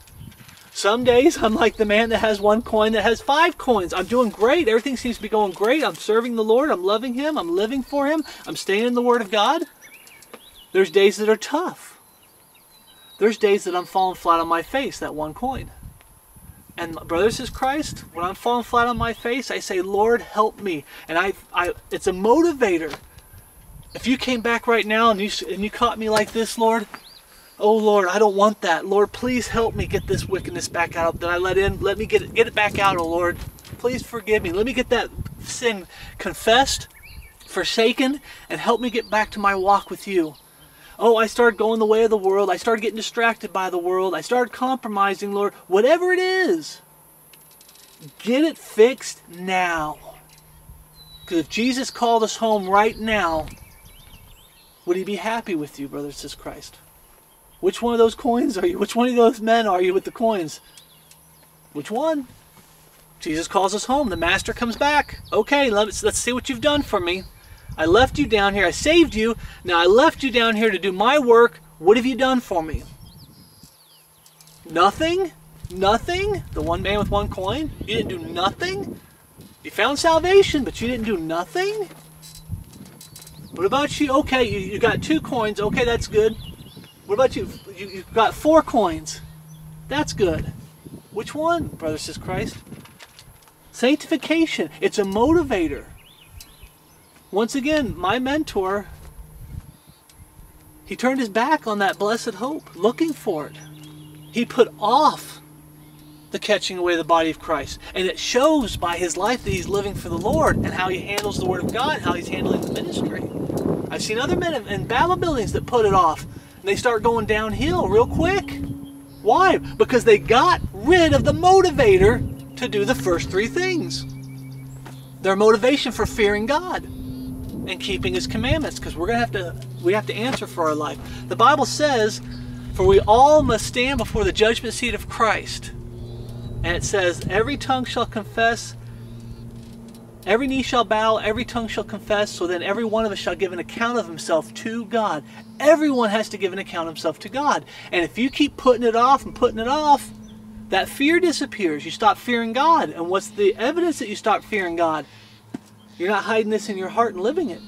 Some days I'm like the man that has one coin that has five coins. I'm doing great. Everything seems to be going great. I'm serving the Lord. I'm loving Him. I'm living for Him. I'm staying in the Word of God. There's days that are tough. There's days that I'm falling flat on my face, that one coin. And brothers, is Christ, when I'm falling flat on my face, I say, Lord, help me. And it's a motivator. If you came back right now and you caught me like this, Lord, oh Lord, I don't want that. Lord, please help me get this wickedness back out that I let in. Let me get it back out, oh Lord. Please forgive me. Let me get that sin confessed, forsaken, and help me get back to my walk with you. Oh, I started going the way of the world. I started getting distracted by the world. I started compromising, Lord. Whatever it is, get it fixed now. Because if Jesus called us home right now, would He be happy with you, brother and sister Christ? Which one of those coins are you? Which one of those men are you with the coins? Which one? Jesus calls us home. The Master comes back. Okay, let's see what you've done for me. I left you down here. I saved you. Now I left you down here to do my work. What have you done for me? Nothing? Nothing? The one man with one coin? You didn't do nothing? You found salvation, but you didn't do nothing? What about you? Okay, you got two coins. Okay, that's good. What about you? You got four coins. That's good. Which one, brother, sister Christ? Sanctification. It's a motivator. Once again, my mentor, he turned his back on that blessed hope, looking for it. He put off the catching away of the body of Christ. And it shows by his life that he's living for the Lord and how he handles the Word of God, how he's handling the ministry. I've seen other men in Bible buildings that put it off, and they start going downhill real quick. Why? Because they got rid of the motivator to do the first three things. Their motivation for fearing God and keeping His commandments, because we have to answer for our life. The Bible says, for we all must stand before the judgment seat of Christ. And it says, every tongue shall confess, every knee shall bow, every tongue shall confess, so then every one of us shall give an account of himself to God. Everyone has to give an account of himself to God. And if you keep putting it off and putting it off, that fear disappears. You stop fearing God. And what's the evidence that you stop fearing God? You're not hiding this in your heart and living it.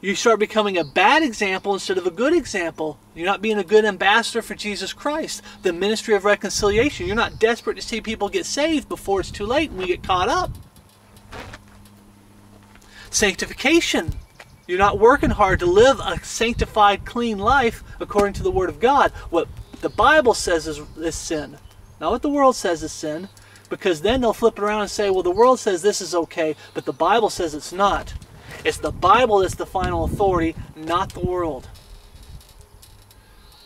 You start becoming a bad example instead of a good example. You're not being a good ambassador for Jesus Christ. The ministry of reconciliation. You're not desperate to see people get saved before it's too late and we get caught up. Sanctification. You're not working hard to live a sanctified, clean life according to the Word of God. What the Bible says is sin. Not what the world says is sin. Because then they'll flip it around and say, well, the world says this is okay, but the Bible says it's not. It's the Bible that's the final authority, not the world.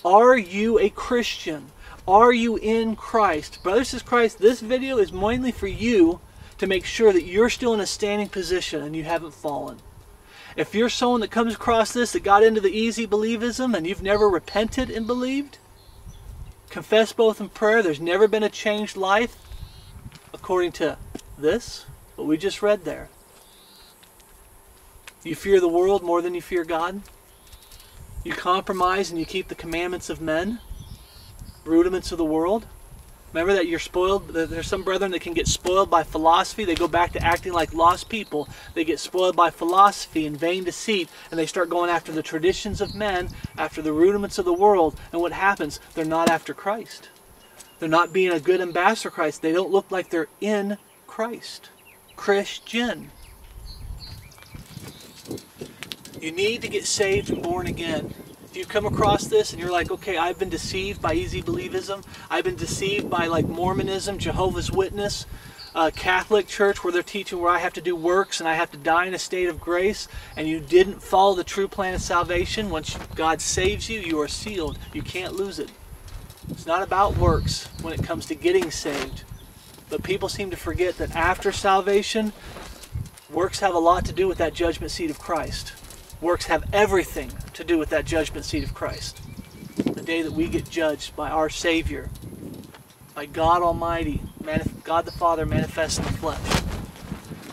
Are you a Christian? Are you in Christ? Brothers and Christ, this video is mainly for you to make sure that you're still in a standing position and you haven't fallen. If you're someone that comes across this, that got into the easy believism and you've never repented and believed, confessed both in prayer, there's never been a changed life, according to this, what we just read there. You fear the world more than you fear God. You compromise and you keep the commandments of men, rudiments of the world. Remember that you're spoiled. There's some brethren that can get spoiled by philosophy. They go back to acting like lost people. They get spoiled by philosophy and vain deceit, and they start going after the traditions of men, after the rudiments of the world. And what happens? They're not after Christ. They're not being a good ambassador of Christ. They don't look like they're in Christ. Christian. You need to get saved and born again. If you come across this and you're like, okay, I've been deceived by easy believism. I've been deceived by like Mormonism, Jehovah's Witness, Catholic Church, where they're teaching where I have to do works and I have to die in a state of grace, and you didn't follow the true plan of salvation. Once God saves you, you are sealed. You can't lose it. It's not about works when it comes to getting saved. But people seem to forget that after salvation, works have a lot to do with that judgment seat of Christ. Works have everything to do with that judgment seat of Christ. day that we get judged by our Savior, by God Almighty, God the Father manifest in the flesh.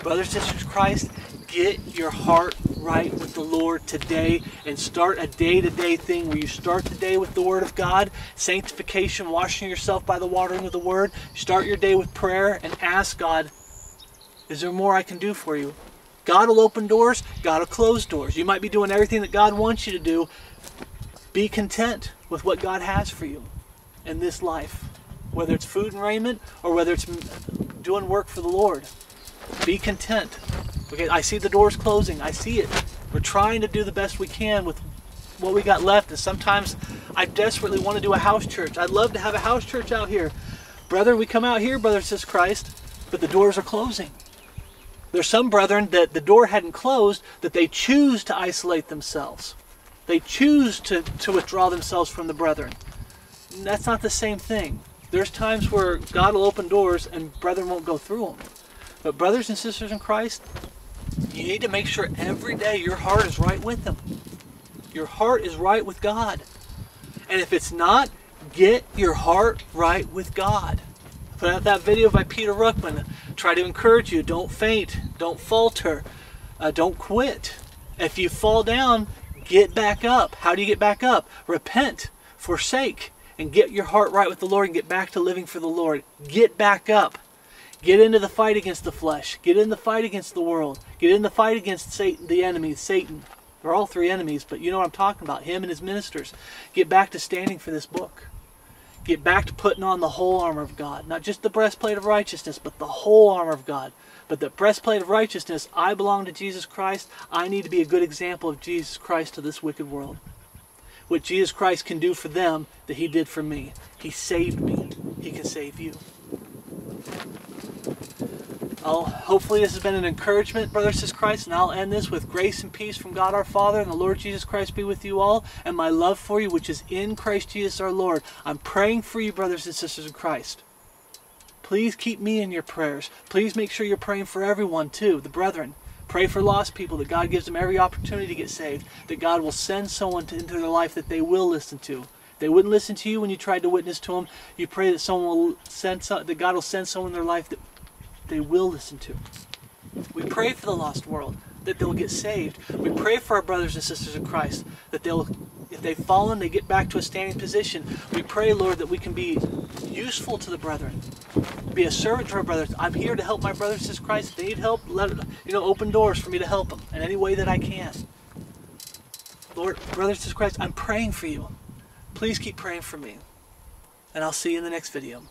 Brothers and sisters in Christ, get your heart right with the Lord today and start a day-to-day thing where you start the day with the Word of God, sanctification, washing yourself by the watering of the Word. Start your day with prayer and ask God, is there more I can do for you? God will open doors, God will close doors. You might be doing everything that God wants you to do. Be content with what God has for you in this life, whether it's food and raiment or whether it's doing work for the Lord. Be content. Okay, I see the doors closing. I see it. We're trying to do the best we can with what we got left. And sometimes I desperately want to do a house church. I'd love to have a house church out here. Brother, we come out here, brother, says Christ, but the doors are closing. There's some brethren that the door hadn't closed, that they choose to isolate themselves. They choose to withdraw themselves from the brethren. And that's not the same thing. There's times where God will open doors and brethren won't go through them. But brothers and sisters in Christ, you need to make sure every day your heart is right with Him. Your heart is right with God. And if it's not, get your heart right with God. I put out that video by Peter Ruckman. Try to encourage you. Don't faint. Don't falter. Don't quit. If you fall down, get back up. How do you get back up? Repent. Forsake. And get your heart right with the Lord and get back to living for the Lord. Get back up. Get into the fight against the flesh. Get in the fight against the world. Get in the fight against Satan, the enemy, Satan. They're all three enemies, but you know what I'm talking about. Him and his ministers. Get back to standing for this book. Get back to putting on the whole armor of God. Not just the breastplate of righteousness, but the whole armor of God. But the breastplate of righteousness, I belong to Jesus Christ. I need to be a good example of Jesus Christ to this wicked world. What Jesus Christ can do for them, that He did for me. He saved me. He can save you. Hopefully this has been an encouragement, brothers and sisters in Christ, and I'll end this with grace and peace from God our Father and the Lord Jesus Christ be with you all, and my love for you which is in Christ Jesus our Lord. I'm praying for you, brothers and sisters in Christ. Please keep me in your prayers. Please make sure you're praying for everyone too, the brethren. Pray for lost people, that God gives them every opportunity to get saved, that God will send someone into their life that they will listen to. They wouldn't listen to you when you tried to witness to them. You pray that that God will send someone in their life that they will listen to. We pray for the lost world, that they'll get saved. We pray for our brothers and sisters in Christ, that they'll, if they've fallen, they get back to a standing position. We pray, Lord, that we can be useful to the brethren, be a servant to our brothers. I'm here to help my brothers and sisters in Christ. If they need help, open doors for me to help them in any way that I can. Lord, brothers and sisters in Christ, I'm praying for you. Please keep praying for me, and I'll see you in the next video.